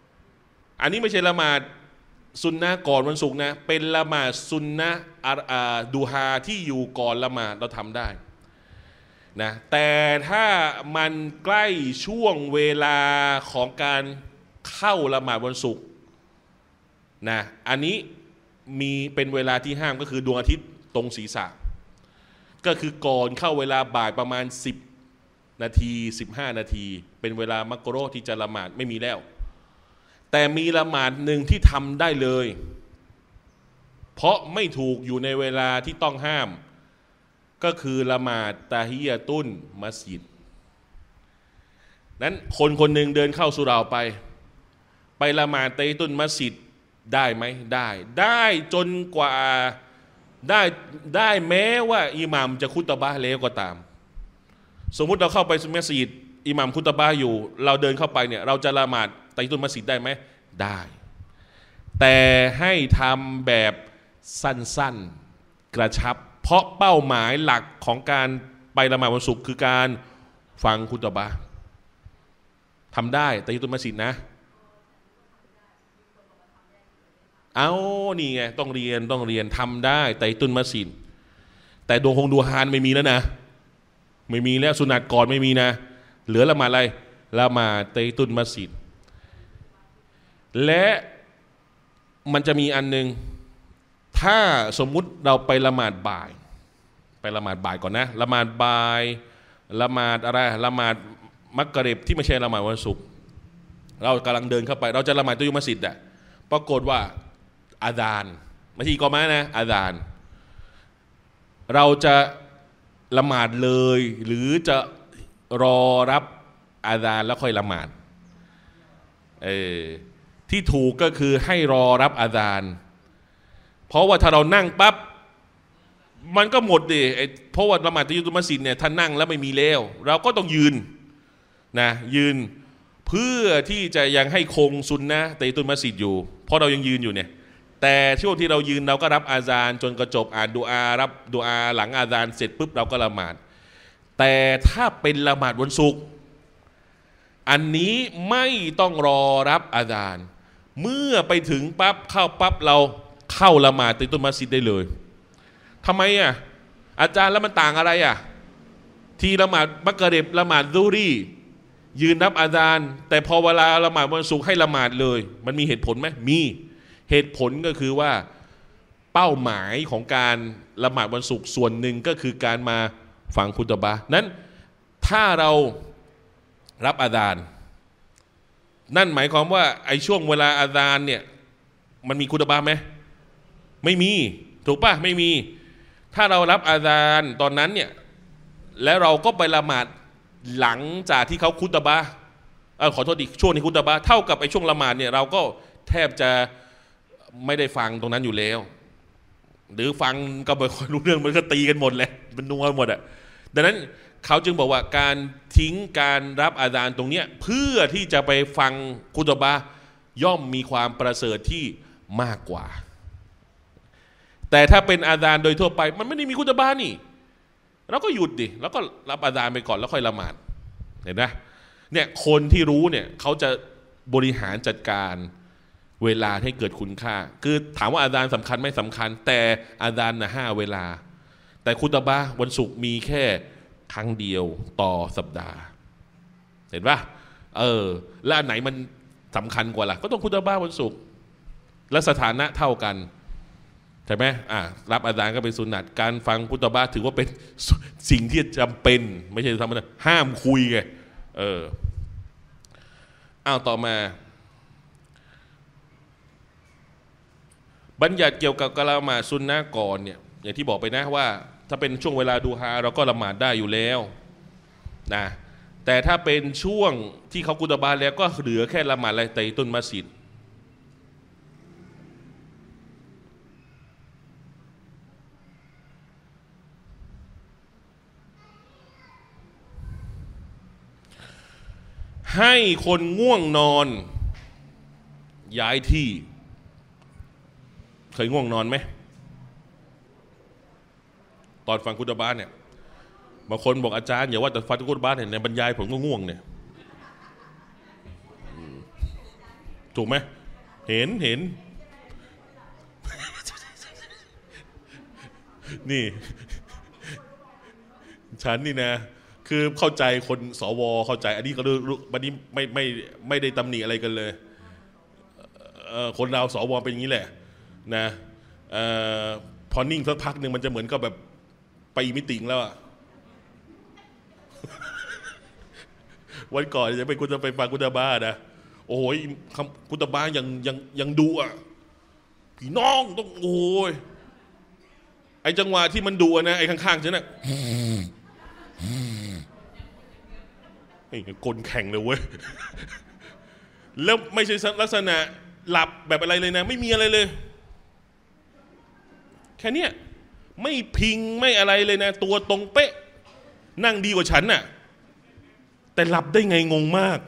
ๆอันนี้ไม่ใช่ละหมาดซุนนะก่อนวันศุกร์นะเป็นละหมาดซุนนะดูฮาที่อยู่ก่อนละหมาดเราทำได้นะแต่ถ้ามันใกล้ช่วงเวลาของการเข้าละหมาดวันศุกร์นะอันนี้มีเป็นเวลาที่ห้ามก็คือดวงอาทิตย์ตรงศีรษะก็คือก่อนเข้าเวลาบ่ายประมาณสิบนาทีสิบห้านาทีเป็นเวลามักโรที่จะละหมาดไม่มีแล้วแต่มีละหมาดหนึ่งที่ทำได้เลยเพราะไม่ถูกอยู่ในเวลาที่ต้องห้ามก็คือละหมาดตะฮิยะตุลมัสยิดนั้นคนคนหนึ่งเดินเข้าสุเราะห์ไปไปละหมาดตะฮิยะตุลมัสยิดได้ไหมได้ได้จนกว่าได้ได้แม้ว่าอิหม่ามจะคุตบะห์แล้วก็ตามสมมุติเราเข้าไปมัสยิดอิหม่ามคุตบะห์อยู่เราเดินเข้าไปเนี่ยเราจะละหมาดตะฮิยะตุลมัสยิดได้ไหมได้แต่ให้ทำแบบสั้นๆกระชับเพราะเป้าหมายหลักของการไปละหมาดวันศุกร์คือการฟังคุตบะห์ทำได้ตะฮิยะตุลมัสยิดนะเอานี่ไงต้องเรียนต้องเรียนทำได้ตะฮิยะตุลมัสยิดแต่ดวงคงดูฮานไม่มีแล้วนะไม่มีแล้วสุนัตก่อนไม่มีนะเหลือละหมาดอะไรละหมาดตะฮิยะตุลมัสยิดและมันจะมีอันหนึ่งถ้าสมมุติเราไปละหมาดบ่ายไปละหมาดบ่ายก่อนนะละหมาดบ่ายละหมาดอะไรละหมาดมักกะริบที่ไม่ใช่ละหมาดวันศุกร์เรากำลังเดินเข้าไปเราจะละหมาดตะฮิยะตุลมัสยิดอ่ะปรากฏว่าอาซานไม่ใช่อีกอมะนะอาซานเราจะละหมาดเลยหรือจะรอรับอาซานแล้วค่อยละหมาดเออที่ถูกก็คือให้รอรับอาซานเพราะว่าถ้าเรานั่งปั๊บมันก็หมดดิเพราะว่าละหมาดตะฮิยะตุลมัสยิดเนี่ยถ้านั่งแล้วไม่มีแล้วเราก็ต้องยืนนะยืนเพื่อที่จะยังให้คงซุนนะตะฮิยะตุลมัสยิดอยู่เพราะเรายังยืนอยู่เนี่ยแต่ช่วงที่เรายืนเราก็รับอาซานจนกระจบอ่านดุอารับดุอาหลังอาซานเสร็จปุ๊บเราก็ละหมาด แต่ถ้าเป็นละหมาดวันศุกร์อันนี้ไม่ต้องรอรับอาซานเมื่อไปถึงปั๊บเข้าปั๊บเราเข้าละหมาดติดต้นมัสยิดได้เลยทำไมอ่ะอาจารย์แล้วมันต่างอะไรอ่ะที่ละหมาดมักริบร็บละหมาดซูรี่ยืนรับอาซานแต่พอเวลาละหมาดวันศุกร์ให้ละหมาดเลยมันมีเหตุผลไหมมีเหตุผลก็คือว่าเป้าหมายของการละหมาดวันศุกร์ส่วนหนึ่งก็คือการมาฟังคุตบะห์นั้นถ้าเรารับอาซานนั่นหมายความว่าไอ้ช่วงเวลาอาซานเนี่ยมันมีคุตบะห์ไหมไม่มีถูกป่ะไม่มีถ้าเรารับอาซานตอนนั้นเนี่ยแล้วเราก็ไปละหมาดหลังจากที่เขาคุตบะห์เออขอโทษดิช่วงที่คุตบะห์เท่ากับไอ้ช่วงละหมาดเนี่ยเราก็แทบจะไม่ได้ฟังตรงนั้นอยู่แล้วหรือฟังก็ไม่ค่อยรู้เรื่องมันก็ตีกันหมดแหละมันนัวหมดอ่ะดังนั้นเขาจึงบอกว่าการทิ้งการรับอาซานตรงเนี้ยเพื่อที่จะไปฟังคุตบะห์ย่อมมีความประเสริฐที่มากกว่าแต่ถ้าเป็นอาซานโดยทั่วไปมันไม่ได้มีคุตบะห์นี่เราก็หยุดดิแล้วก็รับอาซานไปก่อนแล้วค่อยละหมาดเห็นไหมเนี่ยคนที่รู้เนี่ยเขาจะบริหารจัดการเวลาให้เกิดคุณค่าคือถามว่าอาซานสำคัญไม่สำคัญแต่อาซานนะห้าเวลาแต่คุตบะห์วันศุกร์มีแค่ครั้งเดียวต่อสัปดาห์เห็นปะเออแล้วอันไหนมันสำคัญกว่าล่ะก็ต้องคุตบะห์วันศุกร์และสถานะเท่ากันใช่ไหมอ่ารับอาซานก็เป็นสุนัตการฟังคุตบะห์ถือว่าเป็นสิ่งที่จำเป็นไม่ใช่ทำนะห้ามคุยไงเอออ้าวต่อมาบัญญัติเกี่ยวกับการละหมาดซุนนะห์ก่อนเนี่ยอย่างที่บอกไปนะว่าถ้าเป็นช่วงเวลาดูฮาเราก็ละหมาดได้อยู่แล้วนะแต่ถ้าเป็นช่วงที่เขากุตบะห์แล้วก็เหลือแค่ละหมาดไลตัยตุลมัสยิดให้คนง่วงนอนย้ายที่เคยง่วงนอนไหมตอนฟังคุตบะห์เนี่ยบางคนบอกอาจารย์อย่าว่าแต่ฟังคุตบะห์เนี่ยในบรรยายผมก็ง่วงเนี่ยถูกไหมเห็นเห็น นี่ ฉันนี่นะคือเข้าใจคนสวเข้าใจอันนี้ก็วันนี้ไม่ไม่ไม่ได้ตำหนิอะไรกันเลยเอ่อคนเราสวเป็นอย่างนี้แหละนะพอนิ่งสักพักหนึ่งมันจะเหมือนกับแบบไปมิติงแล้วอ่ะ วันก่อนจะไปกูจะไปฟังคุตบะห์นะโอ้ยคุตบะห์ยังยังยังดุอ่ะพี่น้องต้องโอ้ยไอจังหวะที่มันดุนะไอข้างๆฉันน่ะ ไอกลแข่งเลยเว้ย แล้วไม่ใช่ลักษณะหลับแบบอะไรเลยนะไม่มีอะไรเลยแค่นี้ไม่พิงไม่อะไรเลยนะตัวตรงเป๊ะนั่งดีกว่าฉันน่ะแต่หลับได้ไงงงมาก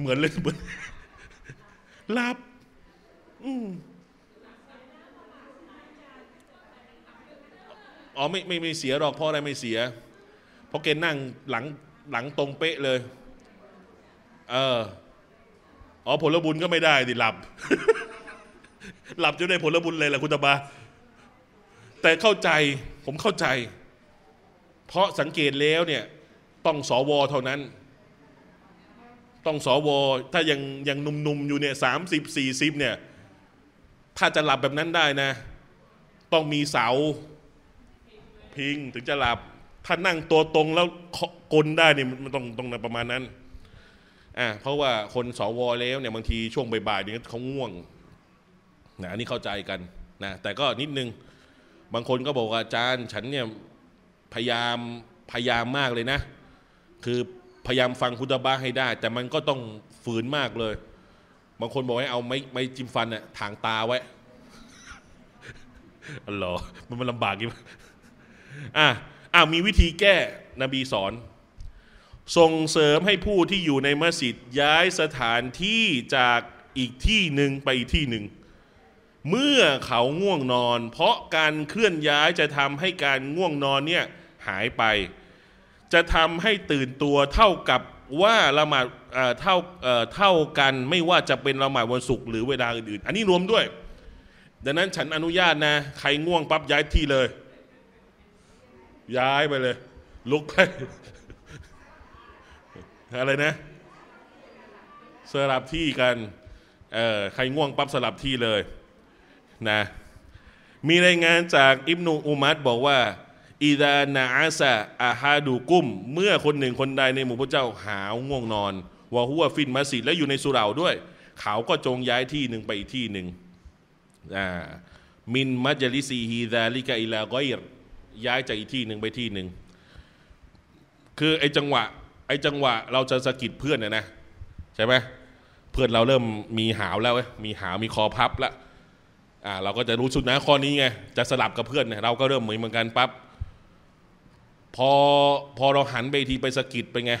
เหมือนเลยเหมือนหลับอ๋อไม่ไม่ไม่เสียหรอกเพราะอะไรไม่เสียเพราะแกนั่งหลังหลังตรงเป๊ะเลยเอออ๋อผลบุญก็ไม่ได้ดิหลับ หลับจะได้ผลบุญเลยล่ะคุณตาบาแต่เข้าใจผมเข้าใจเพราะสังเกตแล้วเนี่ยต้องสวเท่านั้นต้องสวถ้ายังยังหนุ่มๆอยู่เนี่ยสามสิบสี่สิบเนี่ยถ้าจะหลับแบบนั้นได้นะต้องมีเสาพิงถึงจะหลับถ้านั่งตัวตรงแล้วกลนได้เนี่ยมันต้องต้องประมาณนั้นอ่ะเพราะว่าคนสวแล้วเนี่ยบางทีช่วงบ่ายๆเนี่ยเขาง่วงนะอันนี้เข้าใจกันนะแต่ก็นิดนึงบางคนก็บอกว่าอาจารย์ฉันเนี่ยพยายามพยายามมากเลยนะคือพยายามฟังคุตบะห์ให้ได้แต่มันก็ต้องฝืนมากเลยบางคนบอกให้เอาไม้ไม้จิ้มฟันเนี่ยถางตาไว้ อ๋อมันมันลำบากอยู่อ่ะอ่ะมีวิธีแก้นบีสอนส่งเสริมให้ผู้ที่อยู่ในมัสยิดย้ายสถานที่จากอีกที่หนึ่งไปอีกที่หนึ่ง เมื่อเขาง่วงนอนเพราะการเคลื่อนย้ายจะทำให้การง่วงนอนเนี่ยหายไปจะทำให้ตื่นตัวเท่ากับว่าละหมาดเท่าเท่ากันไม่ว่าจะเป็นละหมาดวันศุกร์หรือเวลาอื่นๆอันนี้รวมด้วยดังนั้นฉันอนุญาตนะใครง่วงปั๊บย้ายที่เลยย้ายไปเลยลุกไปอะไรนะสลับที่กันเอ่อใครง่วงปั๊บสลับที่เลยนะมีรายงานจากอิบนุอุมัรบอกว่าอิดานาอาซาอาฮาดูกุมเมื่อคนหนึ่งคนใดในหมู่พวกเจ้าหาวง่วงนอนวะฮุวะฟินมัสยิดและอยู่ในสุเหร่าด้วยเขาก็จงย้ายที่หนึ่งไปอีกที่หนึ่งมินมัจลิซีฮิซาลิกะอิลาฆอยรย้ายจากอีกที่หนึ่งไปที่หนึ่งคือไอ้จังหวะไอ้จังหวะเราจะสะกิดเพื่อนนะนะใช่ไหมเพื่อนเราเริ่มมีหาวแล้วมีหาวมีคอพับแล้วอ่าเราก็จะรู้สุดนะข้อนี้ไงจะสลับกับเพื่อนเนี่ยเราก็เริ่มเหมือนกันปั๊บพอพอเราหันไปทีไปสะกิดไปไง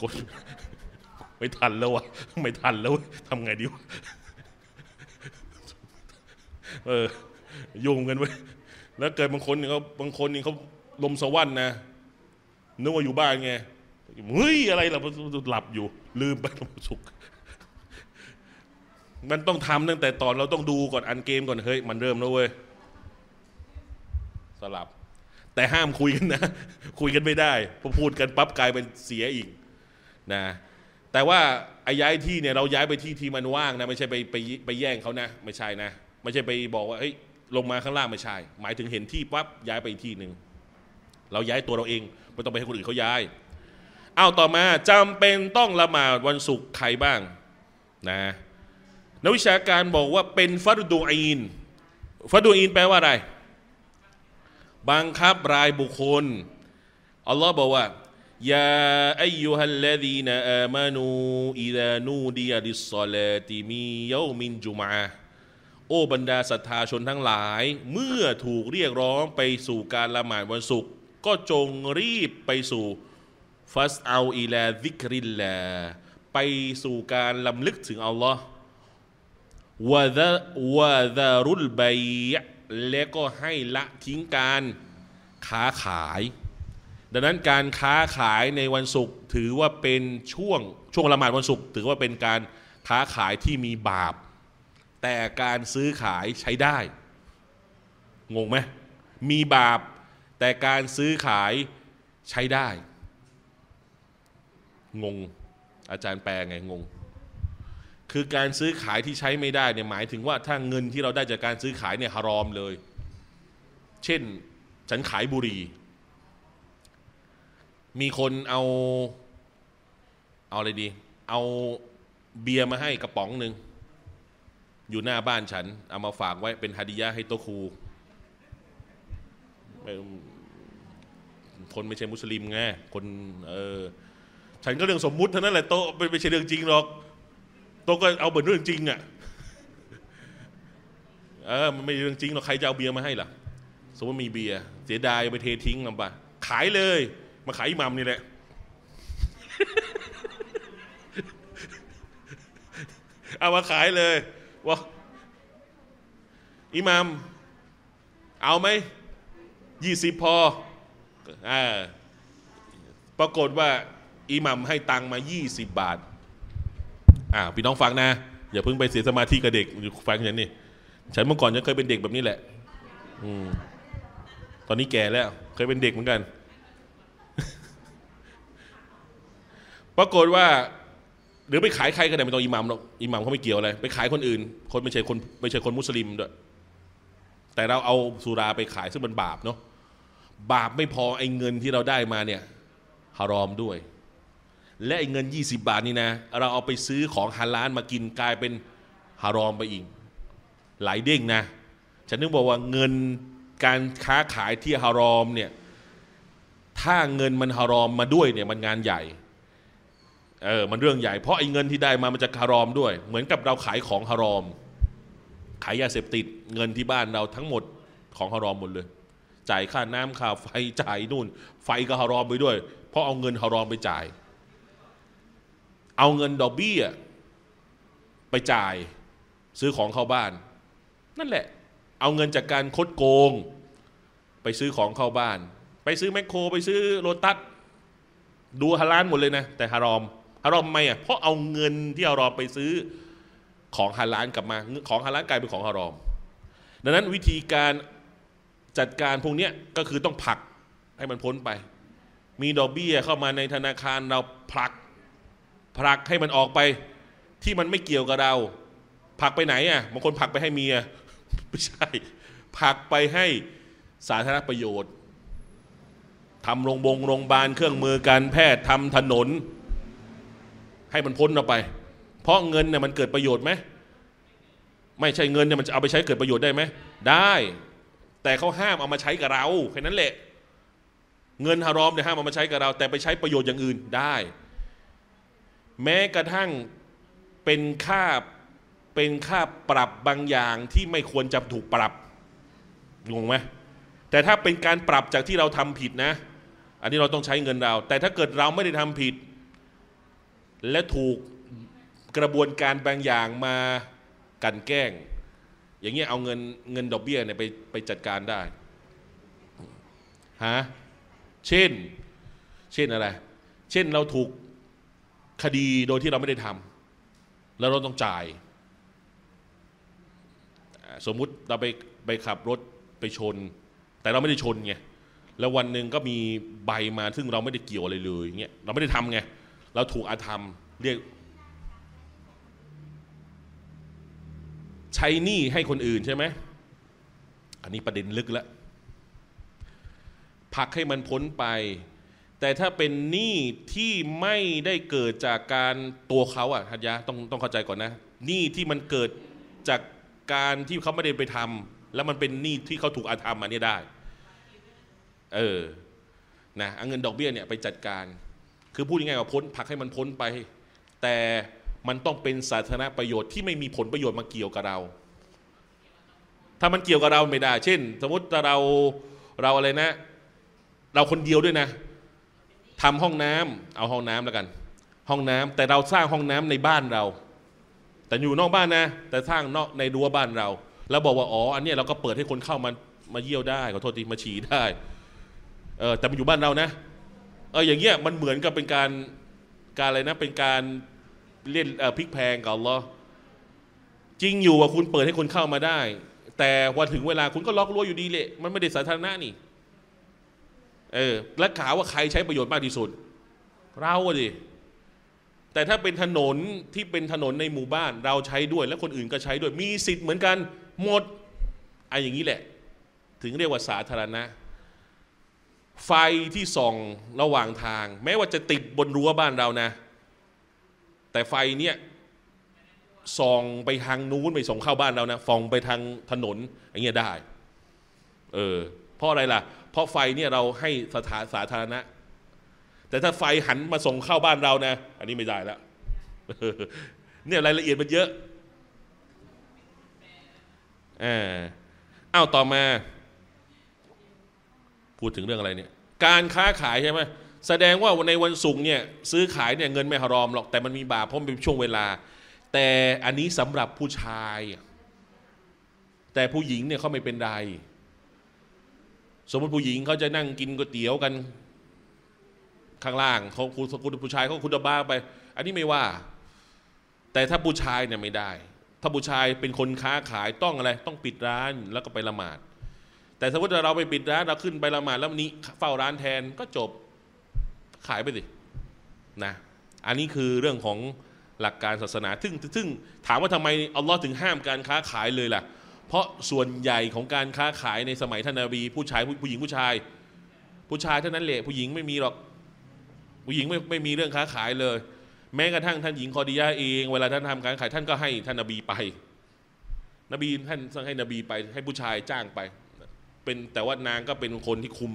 กดไม่ทันแล้วอะไม่ทันแล้วทำไงดีวะเออยุ่งกันไว้แล้วเกิดบางคนเนี่ยเขาบางคนเนี่ยเขาลมสวรรค์นะนึกว่าอยู่บ้านไงเฮ้ยอะไรเราหลับอยู่ลืมไปลมสุกมันต้องทำตั้งแต่ตอนเราต้องดูก่อนอันเกมก่อนเฮ้ยมันเริ่มแล้วเว้ยสลับแต่ห้ามคุยกันนะคุยกันไม่ได้พอพูดกันปั๊บกลายเป็นเสียอีกนะแต่ว่าไอ้ย้ายที่เนี่ยเราย้ายไปที่ที่มันว่างนะไม่ใช่ไปไปไปแย่งเขานะไม่ใช่นะไม่ใช่ไปบอกว่าเฮ้ยลงมาข้างล่างไม่ใช่หมายถึงเห็นที่ปั๊บย้ายไปอีกที่หนึ่งเราย้ายตัวเราเองไม่ต้องไปให้คนอื่นเขาย้ายเอาต่อมาจำเป็นต้องละหมาดวันศุกร์ใครบ้างนะนักวิชาการบอกว่าเป็นฟัรดูอีนฟัรดูอีนแปลว่าอะไรบังคับรายบุคคลอัลลอฮ์บอกว่ายาอัยยูฮัลลาดีนะอามานูอิดานูดิยาดิสซอลาติมีเยามินจุมะอะห์โอ้บรรดาศรัทธาชนทั้งหลายเมื่อถูกเรียกร้องไปสู่การละหมาดวันศุกร์ก็จงรีบไปสู่ฟัสเอาอิลาซิกริลลาไปสู่การลำลึกถึงอัลลอฮ์วะซะวะซะรุลบัยอะห์และก็ให้ละทิ้งการค้าขายดังนั้นการค้าขายในวันศุกร์ถือว่าเป็นช่วงช่วงละหมาดวันศุกร์ถือว่าเป็นการค้าขายที่มีบาปแต่การซื้อขายใช้ได้งงไหมมีบาปแต่การซื้อขายใช้ได้งงอาจารย์แปลไงงงคือการซื้อขายที่ใช้ไม่ได้เนี่ยหมายถึงว่าถ้าเงินที่เราได้จากการซื้อขายเนี่ยฮารอมเลยเช่นฉันขายบุหรี่มีคนเอาเอาอะไรดีเอาเบียร์มาให้กระป๋องหนึ่งอยู่หน้าบ้านฉันเอามาฝากไว้เป็นฮาดิยะให้โตครูคนไม่ใช่มุสลิมไงคนเออฉันก็เรื่องสมมุติเท่านั้นแหละโตไม่ใช่เรื่องจริงหรอกโตก็เอาเหมือนเรื่องจริงอ่ะเออมันไม่เรื่องจริงหรอกใครจะเอาเบียร์มาให้ล่ะสมมติมีเบียร์เสียดายไปเททิ้งลำบากขายเลยมาขายอิหมัมนี่แหละ เอามาขายเลยว่าอิหมัมเอาไหมยี่สิบพออ่าปรากฏว่าอิหมัมให้ตังมายี่สิบบาทอ่าพี่น้องฟังนะอย่าเพิ่งไปเสียสมาธิกับเด็กอยู่ฟังฉันนี่ฉันเมื่อก่อนยังเคยเป็นเด็กแบบนี้แหละอืมตอนนี้แก่แล้วเคยเป็นเด็กเหมือนกันปรากฏว่าหรือไปขายใครก็ได้ไม่ต้องอิหมัมหรอกอิหมัมเขาไม่เกี่ยวอะไรไปขายคนอื่นคนไม่ใช่คนไม่ใช่คนมุสลิมด้วยแต่เราเอาสุราไปขายซึ่งมันบาปเนาะบาปไม่พอไอ้เงินที่เราได้มาเนี่ยฮารอมด้วยและไอ้เงินยี่สิบบาทนี่นะเราเอาไปซื้อของฮาลาลมากินกลายเป็นฮารอมไปอีกหลายเด้งนะฉันนึกบอกว่าเงินการค้าขายที่ฮารอมเนี่ยถ้าเงินมันฮารอมมาด้วยเนี่ยมันงานใหญ่เออมันเรื่องใหญ่เพราะไอ้เงินที่ได้มามันจะฮารอมด้วยเหมือนกับเราขายของฮารอมขายยาเสพติดเงินที่บ้านเราทั้งหมดของฮารอมหมดเลยจ่ายค่าน้ำค่าไฟจ่ายนู่นไฟก็ฮารอมไปด้วยเพราะเอาเงินฮารอมไปจ่ายเอาเงินดอกเบี้ย ไปจ่ายซื้อของเข้าบ้านนั่นแหละเอาเงินจากการคดโกงไปซื้อของเข้าบ้านไปซื้อแมคโครไปซื้อโลตัสดูฮาลาลหมดเลยนะแต่ฮารอมฮารอมไหมอ่ะเพราะเอาเงินที่ฮารอมไปซื้อของฮาลาลกลับมาของฮาลาลกลายเป็นของฮารอมดังนั้นวิธีการจัดการพวกนี้ก็คือต้องผลักให้มันพ้นไปมีดอกเบี้ยเข้ามาในธนาคารเราผลักผลักให้มันออกไปที่มันไม่เกี่ยวกับเราผลักไปไหนอ่ะบางคนผลักไปให้เมียไม่ใช่ผลักไปให้สาธารณประโยชน์ทำโรงพยาบาลโรงพยาบาลเครื่องมือการแพทย์ทำถนนให้มันพ้นออกไปเพราะเงินเนี่ยมันเกิดประโยชน์ไหมไม่ใช่เงินเนี่ยมันจะเอาไปใช้เกิดประโยชน์ได้ไหมได้แต่เขาห้ามเอามาใช้กับเราแค่นั้นแหละเงินฮารอมเนี่ยห้ามเอามาใช้กับเราแต่ไปใช้ประโยชน์อย่างอื่นได้แม้กระทั่งเป็นค่าเป็นค่าปรับบางอย่างที่ไม่ควรจะถูกปรับงงไหมแต่ถ้าเป็นการปรับจากที่เราทำผิดนะอันนี้เราต้องใช้เงินเราแต่ถ้าเกิดเราไม่ได้ทำผิดและถูกกระบวนการบางอย่างมากันแกล้งอย่างเงี้ยเอาเงินเงินดอกเบี้ยเนี่ยไปไปจัดการได้ฮะเช่นเช่นอะไรเช่นเราถูกคดีโดยที่เราไม่ได้ทำแล้วเราต้องจ่ายสมมุติเราไปไปขับรถไปชนแต่เราไม่ได้ชนไงแล้ววันหนึ่งก็มีใบมาซึ่งเราไม่ได้เกี่ยวอะไรเลยเงี้ยเราไม่ได้ทำไงเราถูกอาธรรมเรียกใช้หนี้ให้คนอื่นใช่ไหมอันนี้ประเด็นลึกแล้วผลักให้มันพ้นไปแต่ถ้าเป็นหนี้ที่ไม่ได้เกิดจากการตัวเขาอ่ะทัศยะต้องต้องเข้าใจก่อนนะหนี้ที่มันเกิดจากการที่เขาไม่ได้ไปทำแล้วมันเป็นหนี้ที่เขาถูกอาธรรมมาเนี่ยได้เออนะเอาเงินดอกเบี้ยเนี่ยไปจัดการคือพูดยังไงว่าพ้นผลักให้มันพ้นไปแต่มันต้องเป็นสาธารณประโยชน์ที่ไม่มีผลประโยชน์มาเกี่ยวกับเราถ้ามันเกี่ยวกับเราไม่ได้เช่นสมมติเราเราอะไรนะเราคนเดียวด้วยนะทำห้องน้ำเอาห้องน้ำแล้วกันห้องน้ำแต่เราสร้างห้องน้ำในบ้านเราแต่อยู่นอกบ้านนะแต่สร้างนอกในรั้วบ้านเราแล้วบอกว่าอ๋ออันนี้เราก็เปิดให้คนเข้ามามาเยี่ยวได้ขอโทษทีมาฉี่ได้เออแต่มันอยู่บ้านเรานะเอออย่างเงี้ยมันเหมือนกับเป็นการการอะไรนะเป็นการเล่นพลิกแพงกับอัลลอฮ์จริงอยู่ว่าคุณเปิดให้คนเข้ามาได้แต่พอถึงเวลาคุณก็ล็อกรั้วอยู่ดีแหละมันไม่ได้สาธารณะนี่เออและข่าวว่าใครใช้ประโยชน์มากที่สุดเราดิแต่ถ้าเป็นถนนที่เป็นถนนในหมู่บ้านเราใช้ด้วยและคนอื่นก็ใช้ด้วยมีสิทธิ์เหมือนกันหมดไอ้อย่างนี้แหละถึงเรียกว่าสาธารณะไฟที่ส่องระหว่างทางแม้ว่าจะติดบนรั้วบ้านเรานะแต่ไฟเนี่ยส่องไปทางนู้นไม่ส่องเข้าบ้านเรานะส่องไปทางถนนอย่างเงี้ยได้เออเพราะอะไรล่ะเพราะไฟเนี่ยเราให้สถานสาธารณะแต่ถ้าไฟหันมาส่งเข้าบ้านเรานะอันนี้ไม่ได้แล้วเนี่ยรายละเอียดมันเยอะอ่าอ้าวต่อมาพูดถึงเรื่องอะไรเนี่ยการค้าขายใช่ไหมแสดงว่าในวันศุกร์เนี่ยซื้อขายเนี่ยเงินไม่ฮารอมหรอกแต่มันมีบาปเพราะมันเป็นช่วงเวลาแต่อันนี้สำหรับผู้ชายแต่ผู้หญิงเนี่ยเขาไม่เป็นไรสมมติผู้หญิงเขาจะนั่งกินก๋วยเตี๋ยวกันข้างล่างเขาคุณผู้ชายเขาคุณบ้าไปอันนี้ไม่ว่าแต่ถ้าผู้ชายเนี่ยไม่ได้ถ้าผู้ชายเป็นคนค้าขายต้องอะไรต้องปิดร้านแล้วก็ไปละหมาดแต่สมมติเราไปปิดร้านเราขึ้นไปละหมาดแล้วนี้เฝ้าร้านแทนก็จบขายไปสินะอันนี้คือเรื่องของหลักการศาสนาซึ่งซึ่งถามว่าทำไมอัลลอฮ์ถึงห้ามการค้าขายเลยล่ะเพราะส่วนใหญ่ของการค้าขายในสมัยท่านนบีผู้ชายผู้หญิงผู้ชายผู้ชายเท่านั้นแหละผู้หญิงไม่มีหรอกผู้หญิงไม่ไม่มีเรื่องค้าขายเลยแม้กระทั่งท่านหญิงคอดียะห์เองเวลาท่านทำการขายท่านก็ให้ท่านนบีไปนบีท่านสั่งให้นบีไปให้ผู้ชายจ้างไปเป็นแต่ว่านางก็เป็นคนที่คุม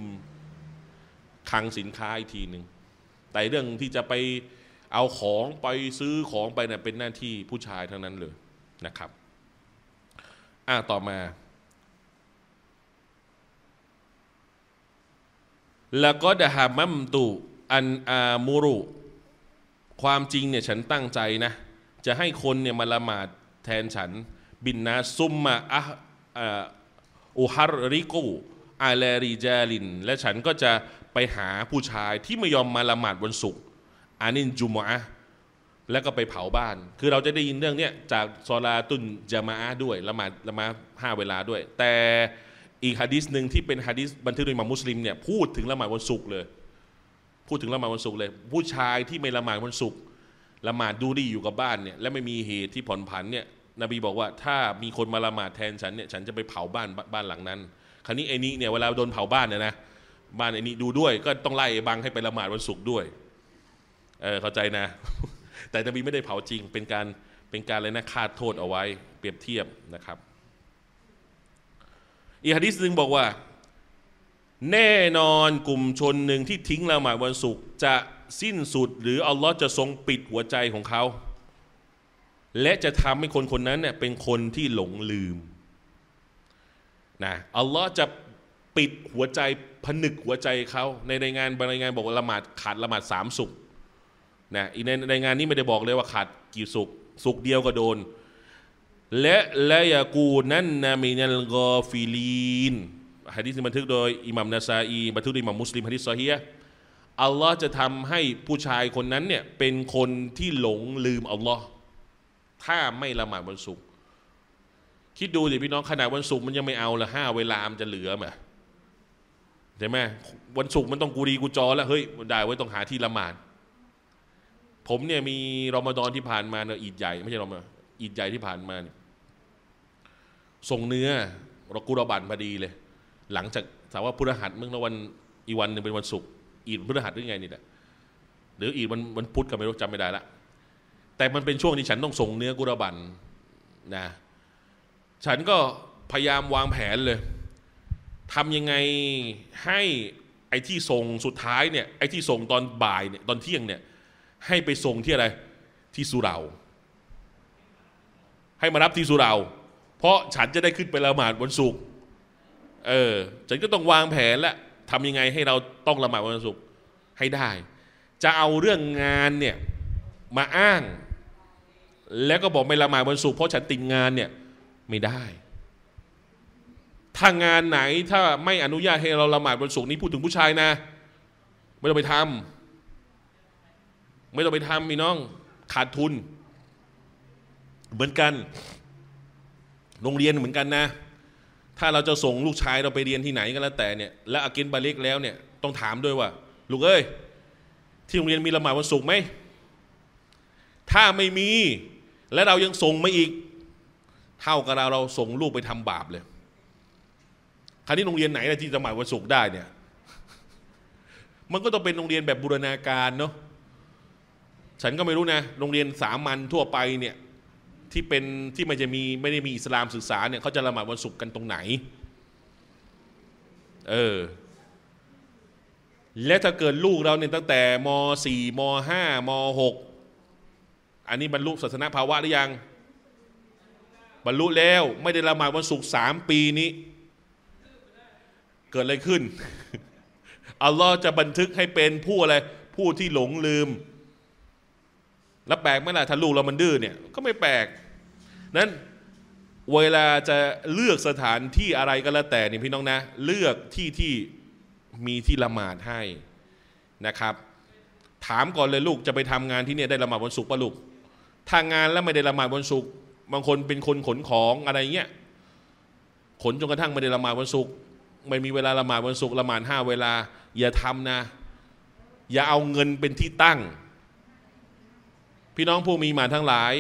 คลังสินค้าอีกทีหนึ่งแต่เรื่องที่จะไปเอาของไปซื้อของไปเนี่ยเป็นหน้าที่ผู้ชายทั้งนั้นเลยนะครับอ่ะต่อมาแล้วก็ดะฮามัมตุอันอามูรุความจริงเนี่ยฉันตั้งใจนะ จะให้คนเนี่ยมาละหมาดแทนฉันบินนาซุมมาอะอุฮารริโกอาลาริจาลินและฉันก็จะไปหาผู้ชายที่ไม่ยอมมาละหมาดวันศุกร์อานินจุมอะแล้วก็ไปเผาบ้านคือเราจะได้ยินเรื่องเนี้ยจากซอลาตุนญะมาอะห์ด้วยละหมาดละหมาดห้าเวลาด้วยแต่อีกหะดีษหนึ่งที่เป็นหะดีษบันทึกโดยอิหม่ามมุสลิมเนี่ยพูดถึงละหมาดวันศุกร์เลยพูดถึงละหมาดวันศุกร์เลยผู้ชายที่ไม่ละหมาดวันศุกร์ละหมาดดูดีอยู่กับบ้านเนี่ยและไม่มีเหตุที่ผ่อนผันเนี่ยนบีบอกว่าถ้ามีคนมาละหมาดแทนฉันเนี่ยฉันจะไปเผาบ้านบ้านหลังนั้นคราวนี้ไอ้นี้เนี่ยเวลาโดนเผาบ้านเนี่ยนะบ้านไอ้นี้ดูด้วยก็ต้องไล่บังให้ไปละหมาดวันศุกร์ด้วยเออเข้าใจนะแต่นบีไม่ได้เผาจริงเป็นการเป็นการอะไรนะคาดโทษเอาไว้เปรียบเทียบนะครับอีกหะดีษหนึ่งบอกว่าแน่นอนกลุ่มชนหนึ่งที่ทิ้งละหมาดวันศุกร์จะสิ้นสุดหรืออัลลอฮ์จะทรงปิดหัวใจของเขาและจะทำให้คนคนนั้นเนี่ยเป็นคนที่หลงลืมนะอัลลอฮ์จะปิดหัวใจผนึกหัวใจเขาในรายงานบางรายงานบอกว่าละหมาดขาดละหมาดสามศุกร์นะอีกในรายงานนี้ไม่ได้บอกเลยว่าขาดกี่ศุกร์ศุกร์เดียวก็โดนและละยากูนั่นนะมินัลกอฟิลีนหะดีษบันทึกโดยอิหม่ามนาซาอีบันทึกโดยอิหม่ามมุสลิมหะดีษซอฮีฮ์อัลลอฮ์จะทำให้ผู้ชายคนนั้นเนี่ยเป็นคนที่หลงลืมอัลลอฮ์ถ้าไม่ละหมาดวันศุกร์คิดดูสิพี่น้องขนาดวันศุกร์มันยังไม่เอาละห้าเวลามันจะเหลือไหมใช่ไหมวันศุกร์มันต้องกูดีกูจอแล้วเฮ้ยได้ไว้ต้องหาที่ละหมาดผมเนี่ยมีรอมฎอนที่ผ่านมาเนี่ยอีดใหญ่ไม่ใช่รอมฎอนอีดใหญ่ที่ผ่านมาเนี่ยส่งเนื้อเรากูรอบันพอดีเลยหลังจากถามว่าพฤหัสเมื่อวันอีวันหนึ่งเป็นวันศุกร์อีดพฤหัสหรือไงนี่แหละหรืออีดวันวันพุธก็ไม่รู้จำไม่ได้ละแต่มันเป็นช่วงที่ฉันต้องส่งเนื้อกุรบันนะฉันก็พยายามวางแผนเลยทำยังไงให้ไอ้ที่ส่งสุดท้ายเนี่ยไอ้ที่ส่งตอนบ่ายเนี่ยตอนเที่ยงเนี่ยให้ไปส่งที่อะไรที่สุเหร่าให้มารับที่สุเหร่าเพราะฉันจะได้ขึ้นไปละหมาดวันศุกร์เออฉันก็ต้องวางแผนและทำยังไงให้เราต้องละหมาดวันศุกร์ให้ได้จะเอาเรื่องงานเนี่ยมาอ้างแล้วก็บอกไม่ละหมาดวันศุกร์เพราะฉันติดงานเนี่ยไม่ได้ถ้างานไหนถ้าไม่อนุญาตให้เราละหมาดวันศุกร์นี้พูดถึงผู้ชายนะไม่ต้องไปทำไม่ต้องไปทำพี่น้องขาดทุนเหมือนกันโรงเรียนเหมือนกันนะถ้าเราจะส่งลูกชายเราไปเรียนที่ไหนก็แล้วแต่เนี่ยและอากินบาเล็กแล้วเนี่ยต้องถามด้วยว่าลูกเอ้ยที่โรงเรียนมีละหมาดวันศุกร์ไหมถ้าไม่มีและเรายังส่งมาอีกเท่ากับเราเราส่งลูกไปทำบาปเลยคราวนี้โรงเรียนไหนที่จะหมายวันศุกร์ได้เนี่ยมันก็ต้องเป็นโรงเรียนแบบบูรณาการเนาะฉันก็ไม่รู้นะโรงเรียนสามัญทั่วไปเนี่ยที่เป็นที่มันจะมีไม่ได้มีอิสลามศึกษาเนี่ยเขาจะละหมาดวันศุกร์กันตรงไหนเออและถ้าเกิดลูกเราเนี่ยตั้งแต่ม.สี่ ม.ห้า ม.หกอันนี้บรรลุศาสนาภาวะหรือยังบรรลุแล้วไม่ได้ละหมาดวันศุกร์สามปีนี้เกิดอะไรขึ้นอัลลอฮ์จะบันทึกให้เป็นผู้อะไรผู้ที่หลงลืมแล้วแปลกไหมล่ะถ้าลูกเรามันดื้อเนี่ยก็ไม่แปลกนั้นเวลาจะเลือกสถานที่อะไรก็แล้วแต่นี่พี่น้องนะเลือกที่ที่มีที่ละหมาดให้นะครับถามก่อนเลยลูกจะไปทำงานที่เนี่ยได้ละหมาดวันศุกร์ป่ะลูกถ้างานแล้วไม่ได้ละหมาดวันศุกร์บางคนเป็นคนขนของอะไรเงี้ยขนจนกระทั่งไม่ได้ละหมาดวันศุกร์ไม่มีเวลาละหมาดวันศุกร์ละหมาดห้าเวลาอย่าทำนะอย่าเอาเงินเป็นที่ตั้งพี่น้องผู้มีหมาทั้งหลาย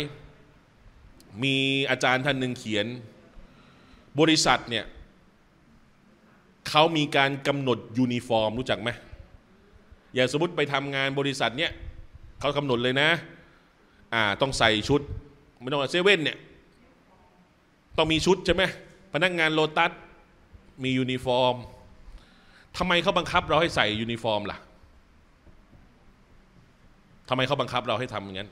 มีอาจารย์ท่านหนึ่งเขียนบริษัทเนี่ยเขามีการกำหนดยูนิฟอร์มรู้จักไหมอย่างสมมติไปทำงานบริษัทเนี้ยเขากำหนดเลยนะอ่าต้องใส่ชุดไม่ต้องเซเว่นเนี่ยต้องมีชุดใช่ไหมพนักงานโลตัสมียูนิฟอร์มทำไมเขาบังคับเราให้ใส่ยูนิฟอร์มล่ะทำไมเขาบังคับเราให้ทำอย่างนั้น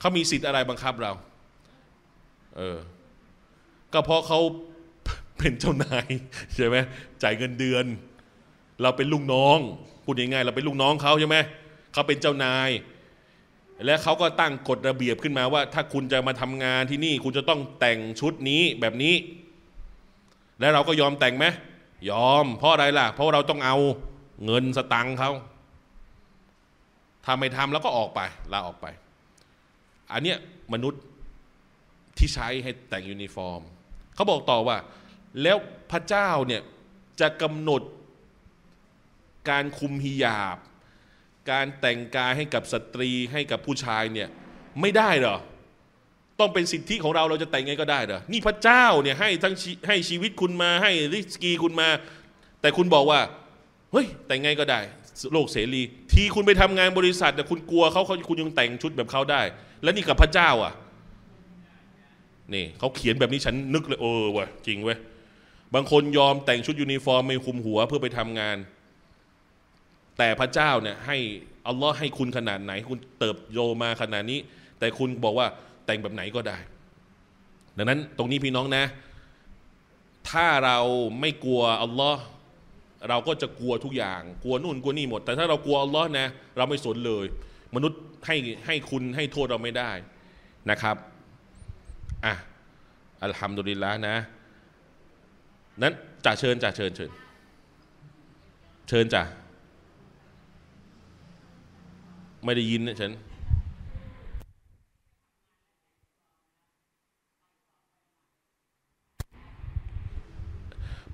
เขามีสิทธิ์อะไรบังคับเราเออก็เพราะเขาเป็นเจ้านายใช่ไหมจ่ายเงินเดือนเราเป็นลูกน้องพูดง่ายๆเราเป็นลูกน้องเขาใช่ไหมเขาเป็นเจ้านาย และเขาก็ตั้งกฎระเบียบขึ้นมาว่าถ้าคุณจะมาทำงานที่นี่คุณจะต้องแต่งชุดนี้แบบนี้และเราก็ยอมแต่งไหมยอมเพราะอะไรล่ะเพราะเราต้องเอาเงินสตังค์เขาถ้าไม่ทำแล้วก็ออกไปลาออกไปอันเนี้ยมนุษย์ที่ใช้ให้แต่งยูนิฟอร์มเขาบอกต่อว่าแล้วพระเจ้าเนี่ยจะกำหนดการคุมฮิญาบการแต่งกายให้กับสตรีให้กับผู้ชายเนี่ยไม่ได้เหรอต้องเป็นสิทธิของเราเราจะแต่งไงก็ได้เหรอนี่พระเจ้าเนี่ยให้ทั้งให้ชีวิตคุณมาให้ริสกีคุณมาแต่คุณบอกว่าเฮ้ยแต่งไงก็ได้โลกเสรีทีคุณไปทำงานบริษัทแต่คุณกลัวเขาเขาคุณยังแต่งชุดแบบเขาได้แล้วนี่กับพระเจ้าอ่ะนี่เขาเขียนแบบนี้ฉันนึกเลยเออว่ะจริงเว้ยบางคนยอมแต่งชุดยูนิฟอร์มไม่คลุมหัวเพื่อไปทำงานแต่พระเจ้าเนี่ยให้อัลลอฮ์ให้คุณขนาดไหนคุณเติบโตมาขนาดนี้แต่คุณบอกว่าแต่งแบบไหนก็ได้ดังนั้นตรงนี้พี่น้องนะถ้าเราไม่กลัวอัลลอฮ์เราก็จะกลัวทุกอย่างกลัวนู่นกลัวนี่หมดแต่ถ้าเรากลัวอัลลอฮ์นะเราไม่สนเลยมนุษย์ให้ให้คุณให้โทษเราไม่ได้นะครับอ่ะอัลฮัมดุลิลละห์นะนั้นจ่าเชิญจ่าเชิญเชิญเชิญจ่าไม่ได้ยินนะฉัน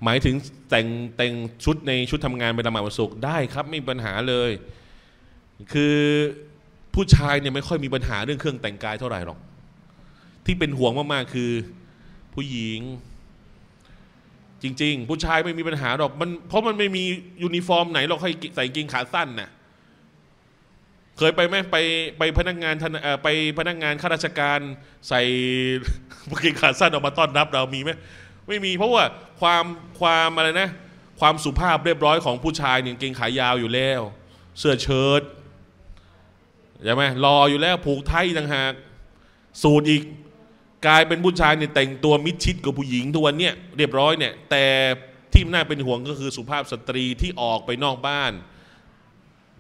หมายถึงแต่งแต่งชุดในชุดทำงานไปละหมาดวันศุกร์ได้ครับไม่มีปัญหาเลยคือผู้ชายเนี่ยไม่ค่อยมีปัญหาเรื่องเครื่องแต่งกายเท่าไหร่หรอกที่เป็นห่วงมากๆคือผู้หญิงจริงๆผู้ชายไม่มีปัญหาหรอกมันเพราะมันไม่มียูนิฟอร์มไหนเราค่อยใส่กางเกงขาสั้นน่ะเคยไปไหมไปไปพนักงานไปพนักงานข้าราชการใส่กางเกงขาสั้นออกมาต้อนรับเรามีไหมไม่มีเพราะว่าความความอะไรนะความสุภาพเรียบร้อยของผู้ชายเนี่ยเกงขายาวอยู่แล้วเสื้อเชิ้ตใช่ไหมรออยู่แล้วผูกไทยต่างหากสูทอีกกลายเป็นผู้ชายเนี่ยแต่งตัวมิดชิดกับผู้หญิงทุกวันเนี่ยเรียบร้อยเนี่ยแต่ที่น่าเป็นห่วงก็คือสุภาพสตรีที่ออกไปนอกบ้าน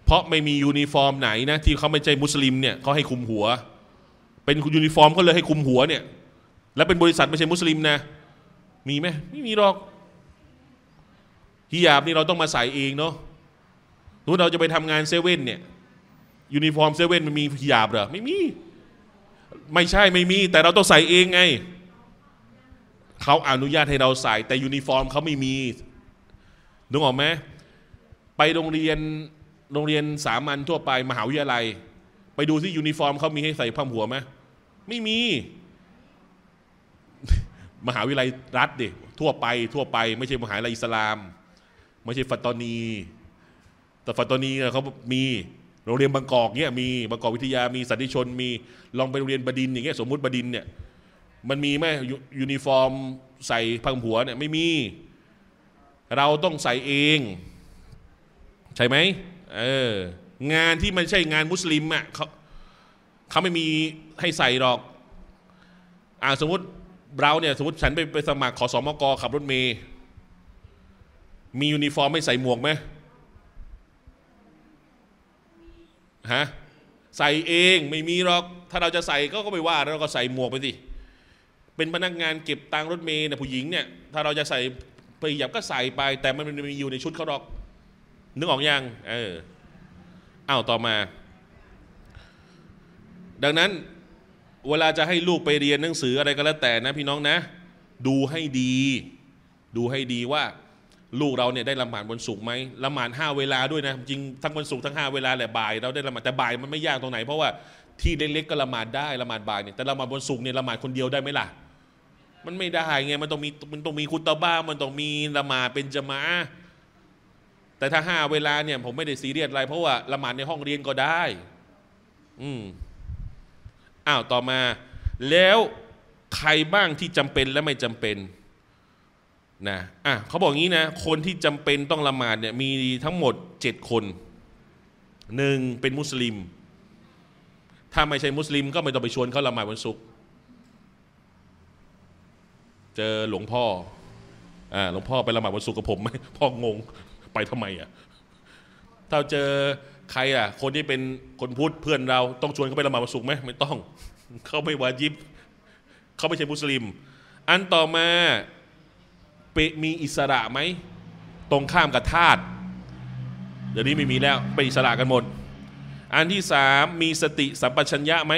เพราะไม่มียูนิฟอร์มไหนนะที่เขาไม่ใช่มุสลิมเนี่ยเขาให้คุมหัวเป็นยูนิฟอร์มก็เลยให้คุมหัวเนี่ยและเป็นบริษัทไม่ใช่มุสลิมนะมีไหมไม่มีหรอกฮิญาบนี่เราต้องมาใส่เองเนาะสมมติเราจะไปทำงานเซเว่นเนี่ยยูนิฟอร์มเซเว่นมันมีฮิญาบเหรอไม่มีไม่ใช่ไม่มีแต่เราต้องใส่เองไงเขาอนุญาตให้เราใส่แต่ยูนิฟอร์มเขาไม่มีนึกออกไหมไปโรงเรียนโรงเรียนสามัญทั่วไปมหาวิทยาลัยไปดูที่ยูนิฟอร์มเขามีให้ใส่ผ้าหัวไหมไม่มีมหาวิทยาลัยรัฐดิทั่วไปทั่วไปไม่ใช่มหาวิทยาลัยอิสลามไม่ใช่ฟัตตานีแต่ฟัตตานีเขามีโรงเรียนบางกอกเนี่ยมีบางกอกวิทยามีสันติชนมีลองไปโรงเรียนบดินอย่างเงี้ยสมมุติบดินเนี่ยมันมีไหมยูนิฟอร์มใส่ผ้าหัวเนี่ยไม่มีเราต้องใส่เองใช่ไหมเอองานที่มันใช่งานมุสลิมอ่ะเขาเขาไม่มีให้ใส่หรอกอ่าสมมติเราเนี่ยสมมติฉันไปไปสมัครขอสมกขับรถเมย์มียูนิฟอร์มไม่ใส่หมวกไหมฮะใส่เองไม่มีหรอกถ้าเราจะใส่ก็ก็ไม่ว่าเราก็ใส่หมวกไปสิเป็นพนักงานเก็บตังรถเมย์เนี่ยผู้หญิงเนี่ยถ้าเราจะใส่ไปหยับก็ใส่ไปแต่มันมันมีอยู่ในชุดเขาหรอกนึกออกยังเอออ้าวต่อมาดังนั้นเวลาจะให้ลูกไปเรียนหนังสืออะไรก็แล้วแต่นะพี่น้องนะดูให้ดีดูให้ดีว่าลูกเราเนี่ยได้ละหมาดวันศุกร์ไหมละหมาดห้าเวลาด้วยนะจริงทั้งวันศุกร์ทั้งห้าเวลาแหละบ่ายเราได้ละหมาดแต่บ่ายมันไม่ยากตรงไหนเพราะว่าที่เล็กๆก็ละหมาดได้ละหมาดบ่ายเนี่ยแต่ละหมาดวันศุกร์เนี่ยละหมาดคนเดียวได้ไหมล่ะมันไม่ได้ไงมันต้องมีมันต้องมีคุตบะมันต้องมีละหมาดเป็นญะมาอะห์แต่ถ้าห้าเวลาเนี่ยผมไม่ได้ซีเรียสอะไรเพราะว่าละหมาดในห้องเรียนก็ได้อืมอ้าวต่อมาแล้วใครบ้างที่จำเป็นและไม่จำเป็นนะอ่ะเขาบอกงี้นะคนที่จำเป็นต้องละหมาดเนี่ยมีทั้งหมดเจ็ดคนหนึ่งเป็นมุสลิมถ้าไม่ใช่มุสลิมก็ไม่ต้องไปชวนเขาละหมาดวันศุกร์เจอหลวงพ่ออ่าหลวงพ่อไปละหมาดวันศุกร์กับผมไหมพ่องงไปทำไมอ่ะถ้าเจอ ใครอ่ะคนที่เป็นคนพุทธเพื่อนเราต้องชวนเขาไปละหมาดวันศุกร์ไหมไม่ต้องเขาไม่วาญิบเขาไม่ใช่มุสลิมอันต่อมาเปมีอิสระไหมตรงข้ามกับทาสเดี๋ยวนี้ไม่มีแล้วไปอิสระกันหมดอันที่สามมีสติสัมปชัญญะไหม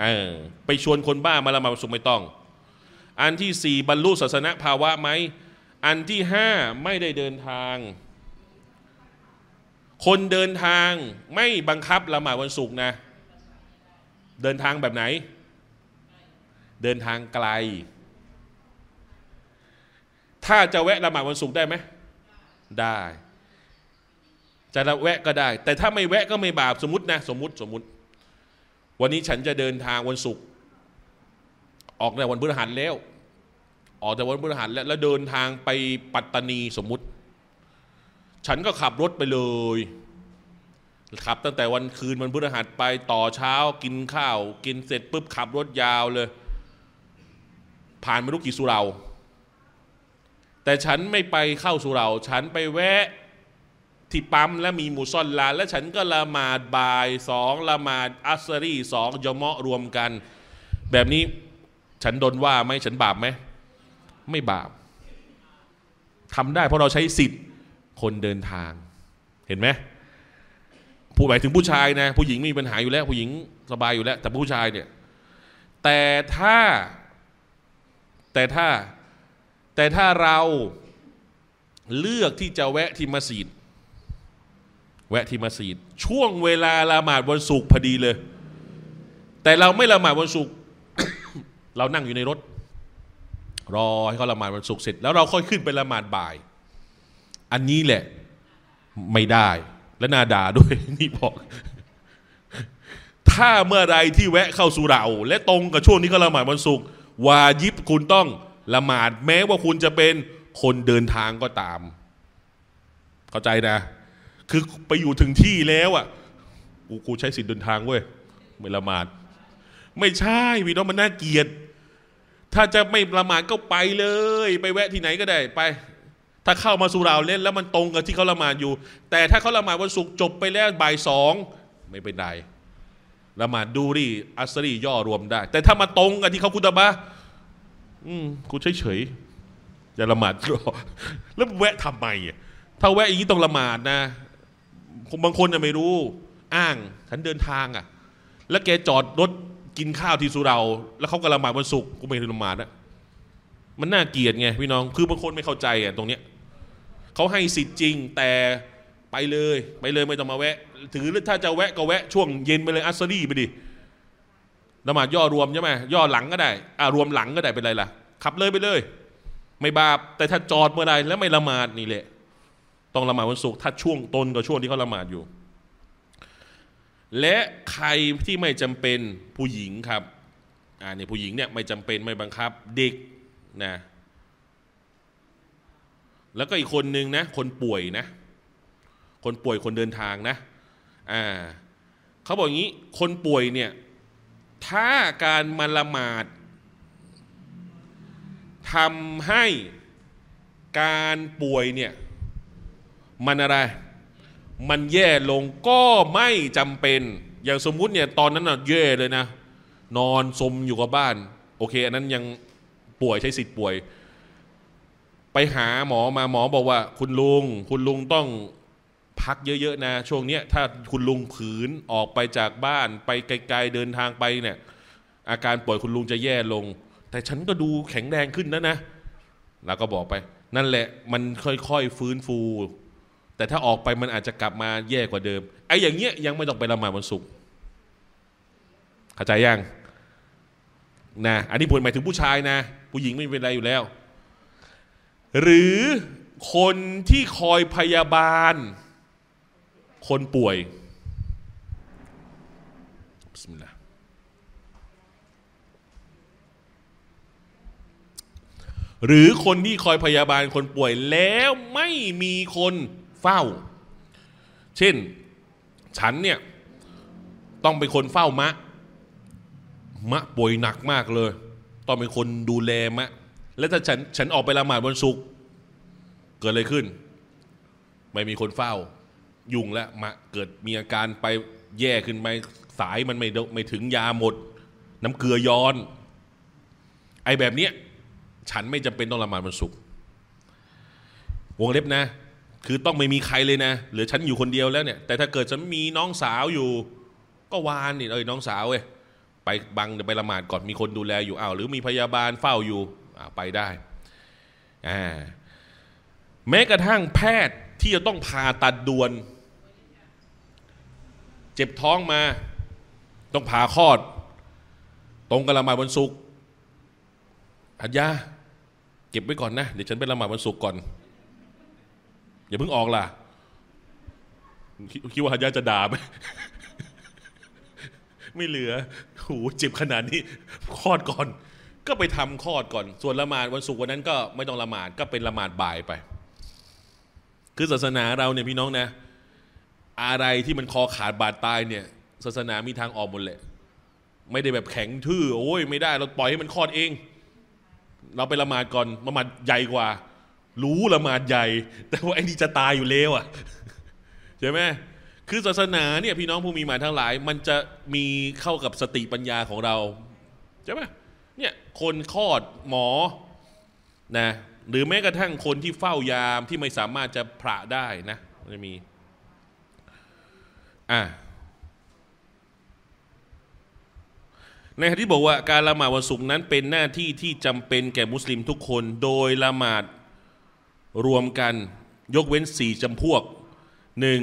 เออไปชวนคนบ้ามาละหมาดวันศุกร์ไม่ต้องอันที่สี่บรรลุศาสนภาวะไหมอันที่ห้าไม่ได้เดินทางคนเดินทางไม่บังคับละหมาดวันศุกร์นะเดินทางแบบไหนเดินทางไกลถ้าจะแวะละหมาดวันศุกร์ได้ไหมได้จะละแวะก็ได้แต่ถ้าไม่แวะก็ไม่บาปสมมตินะสมมติสมมติวันนี้ฉันจะเดินทางวันศุกร์ออกในวันพฤหัสแล้วออกจากวันพฤหัสแล้วแล้วเดินทางไปปัตตานีสมมุติฉันก็ขับรถไปเลยขับตั้งแต่วันคืนวันพฤหัสไปต่อเช้ากินข้าวกินเสร็จปุ๊บขับรถยาวเลยผ่านไม่รู้กี่สุเหร่าแต่ฉันไม่ไปเข้าสุเหร่าฉันไปแวะที่ปั๊มและมีหมูซ่อนลาและฉันก็ละหมาดบ่ายสองละหมาดอัสรีสองยะมะรวมกันแบบนี้ฉันโดนว่าไหมฉันบาปไหมไม่บาปทำได้เพราะเราใช้สิทธิ์คนเดินทางเห็นไหมผู้หมายถึงผู้ชายนะผู้หญิงมีปัญหาอยู่แล้วผู้หญิงสบายอยู่แล้วแต่ผู้ชายเนี่ยแต่ถ้าแต่ถ้าแต่ถ้าเราเลือกที่จะแวะที่มัสยิดแวะที่มัสยิดช่วงเวลาละหมาดวันศุกร์พอดีเลยแต่เราไม่ละหมาดวันศุกร์ เรานั่งอยู่ในรถรอให้เขาละหมาดวันศุกร์เสร็จแล้วเราค่อยขึ้นไปละหมาดบ่ายอันนี้แหละไม่ได้และน่าด่าด้วยนี่บอกถ้าเมื่อไรที่แวะเข้าสุเหร่าและตรงกับช่วงนี้ก็ละหมาดวันศุกร์วาญิบคุณต้องละหมาดแม้ว่าคุณจะเป็นคนเดินทางก็ตามเข้าใจนะคือไปอยู่ถึงที่แล้วอ่ะกูกูใช้สิทธิ์เดินทางเว้ยไม่ละหมาดไม่ใช่พี่น้องมันน่าเกลียดถ้าจะไม่ละหมาดก็ไปเลยไปแวะที่ไหนก็ได้ไปถ้าเข้ามาสุเหร่าเล่นแล้วมันตรงกับที่เขาละหมาดอยู่แต่ถ้าเขาละหมาดวันศุกร์จบไปแล้วบ่ายสองไม่เป็นไรละหมาดดูรี่อัสรีย่อรวมได้แต่ถ้ามาตรงกับที่เขาคุตบะห์อืมกูเฉยเฉยอย่าละหมาดรอแล้วแวะทำไมถ้าแวะอย่างนี้ต้องละหมาดนะบางคนน่ะไม่รู้อ้างฉันเดินทางอ่ะแล้วแกจอดรถกินข้าวที่สุเหร่าแล้วเขาก็ละหมาดวันศุกร์กูไม่ได้ละหมาดนะมันน่าเกลียดไงพี่น้องคือบางคนไม่เข้าใจอ่ะตรงเนี้ยเขาให้สิทธิ์จริงแต่ไปเลยไปเลยไม่ต้องมาแวะถือถ้าจะแวะก็แวะช่วงเย็นไปเลยอัสรีไปดิละหมาดย่อรวมใช่ไหมย่อหลังก็ได้อ่ารวมหลังก็ได้เป็นไรล่ะขับเลยไปเลยไม่บาปแต่ถ้าจอดเมื่อใดแล้วไม่ละหมาดนี่แหละต้องละหมาดวันศุกร์ถ้าช่วงต้นกับช่วงที่เขาละหมาดอยู่และใครที่ไม่จำเป็นผู้หญิงครับอ่าเนี่ยผู้หญิงเนี่ยไม่จำเป็นไม่บังคับเด็กนะแล้วก็อีกคนนึงนะคนป่วยนะคนป่วยคนเดินทางนะอ่าเขาบอกอย่างนี้คนป่วยเนี่ยถ้าการมาละหมาดทำให้การป่วยเนี่ยมันอะไรมันแย่ลงก็ไม่จำเป็นอย่างสมมุติเนี่ยตอนนั้นน่ะแย่เลยนะนอนซมอยู่กับบ้านโอเคอันนั้นยังป่วยใช้สิทธิ์ป่วยไปหาหมอมาหมอบอกว่าคุณลุงคุณลุงต้องพักเยอะๆนะช่วงเนี้ยถ้าคุณลุงขืนออกไปจากบ้านไปไกลๆเดินทางไปเนี่ยอาการป่วยคุณลุงจะแย่ลงแต่ฉันก็ดูแข็งแรงขึ้นนะนะแล้วก็บอกไปนั่นแหละมันค่อยๆฟื้นฟูแต่ถ้าออกไปมันอาจจะกลับมาแย่กว่าเดิมไอ้อย่างเงี้ยยังไม่ต้องไปละหมาดวันศุกร์เข้าใจยังนะอันนี้ผลหมายถึงผู้ชายนะผู้หญิงไม่เป็นไรอยู่แล้วหรือคนที่คอยพยาบาลคนป่วยบิสมิลลาห์หรือคนที่คอยพยาบาลคนป่วยแล้วไม่มีคนเฝ้าเช่นฉันเนี่ยต้องเป็นคนเฝ้ามะมะป่วยหนักมากเลยต้องเป็นคนดูแลมะและถ้าฉันฉันออกไปละหมาดวันศุกร์เกิดอะไรขึ้นไม่มีคนเฝ้า ยุ่งแล้วมาเกิดมีอาการไปแย่ขึ้นไปสายมันไม่ไม่ถึงยาหมดน้ำเกลือย้อนไอ้แบบเนี้ยฉันไม่จำเป็นต้องละหมาดวันศุกร์วงเล็บนะคือต้องไม่มีใครเลยนะเหลือฉันอยู่คนเดียวแล้วเนี่ยแต่ถ้าเกิดฉันมีน้องสาวอยู่ก็วานนี่เอ้ยน้องสาวเว้ยไปบังเดี๋ยวไปละหมาดก่อนมีคนดูแลอยู่อ้าวหรือมีพยาบาลเฝ้าอยู่อ้าวไปได้อ่าแม้กระทั่งแพทย์ที่จะต้องผ่าตัดด่วนเจ็บท้องมาต้องผ่าคลอดตรงกับละหมาดวันศุกร์หัดยาเก็บไว้ก่อนนะเดี๋ยวฉันไปละหมาดวันศุกร์ก่อนอย่าเพิ่งออกล่ะคิดว่าหัดยาจะด่าไหม ไม่เหลือโหเจ็บขนาดนี้คลอดก่อนก็ไปทำคลอดก่อนส่วนละหมาดวันศุกร์วันนั้นก็ไม่ต้องละหมาดก็เป็นละหมาดบ่ายไปคือศาสนาเราเนี่ยพี่น้องนะอะไรที่มันคอขาดบาดตายเนี่ยศาสนามีทางออกหมดแหละไม่ได้แบบแข็งทื่อโอ้ยไม่ได้เราปล่อยให้มันคลอดเองเราไปละหมาดก่อนละหมาดใหญ่กว่ารู้ละหมาดใหญ่แต่ว่าไอ้นี่จะตายอยู่แล้วอ่ะใช่ไหมคือศาสนาเนี่ยพี่น้องผู้มีหมายทั้งหลายมันจะมีเข้ากับสติปัญญาของเราใช่ไหมเนี่ยคนคลอดหมอนะหรือแม้กระทั่งคนที่เฝ้ายามที่ไม่สามารถจะพระได้นะจะมีอ่ะในหะดีษบอกว่าการละหมาดวันศุกร์นั้นเป็นหน้าที่ที่จำเป็นแก่มุสลิมทุกคนโดยละหมาดรวมกันยกเว้นสี่จำพวก หนึ่ง.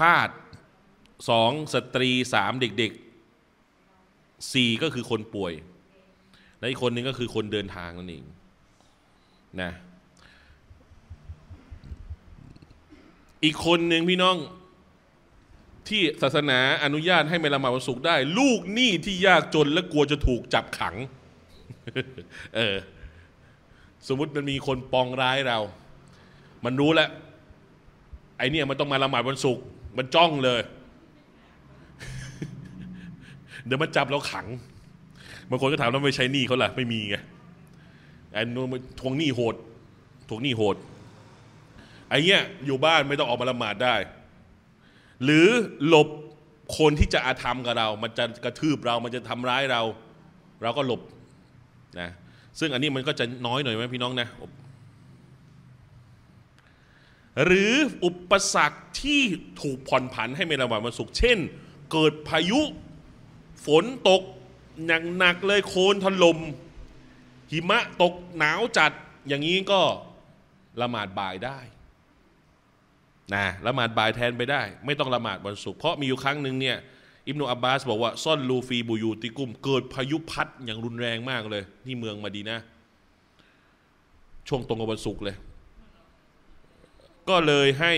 ทาส สอง. สตรี สาม. เด็กๆ สี่. ก็คือคนป่วยและอีกคนหนึ่งก็คือคนเดินทางนั่นเองนะอีกคนหนึ่งพี่น้องที่ศาสนาอนุญาตให้ไม่ละหมาดวันศุกร์ได้ลูกหนี้ที่ยากจนและกลัวจะถูกจับขัง เออสมมุติมันมีคนปองร้ายเรามันรู้แล้วไอเนี่ยมันต้องมาละหมาดวันศุกร์มันจ้องเลย เดี๋ยวมันจับเราขังบางคนก็ถามว่าไม่ใช้หนี้เขาล่ะไม่มีไงไอ้นู้นทวงหนี้โหดทวงหนี้โหดไอ้เนี้ยอยู่บ้านไม่ต้องออกมาละหมาดได้หรือหลบคนที่จะอาธรรมกับเรามันจะกระทืบเรามันจะทำร้ายเราเราก็หลบนะซึ่งอันนี้มันก็จะน้อยหน่อยไหมพี่น้องนะหรืออุปสรรคที่ถูกผ่อนผันให้ไม่ละหมาดวันศุกร์เช่นเกิดพายุฝนตกหนักๆเลยโคลนถล่มหิมะตกหนาวจัดอย่างนี้ก็ละหมาดบ่ายได้นะละหมาดบ่ายแทนไปได้ไม่ต้องละหมาดวันศุกร์เพราะมีอยู่ครั้งหนึ่งเนี่ยอิบนุอับบาสบอกว่าซ่อนลูฟีบูยูติกุมเกิดพายุพัดอย่างรุนแรงมากเลยที่เมืองมะดีนะห์ช่วงตรงกับวันศุกร์เลยก็เลยให้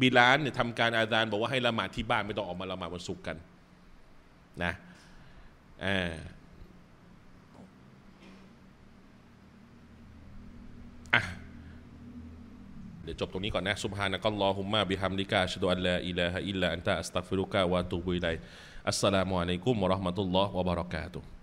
บิลาลเนี่ยทำการอาซานบอกว่าให้ละหมาดที่บ้านไม่ต้องออกมาละหมาดวันศุกร์กันนะอ่าอ่ะเดี๋ยวจบตรงนี้ก่อนนะซุบฮานะกัลลอฮุมมะบิฮัมดิกะอัชฮะดูอัลลาอิลาฮะอิลลัอันตะอัสตัฆฟิรุกะวะอะตูบุอิลัยอัสสลามุอะลัยกุมวะเราะห์มะตุลลอฮ์วะบะเราะกาตุฮ์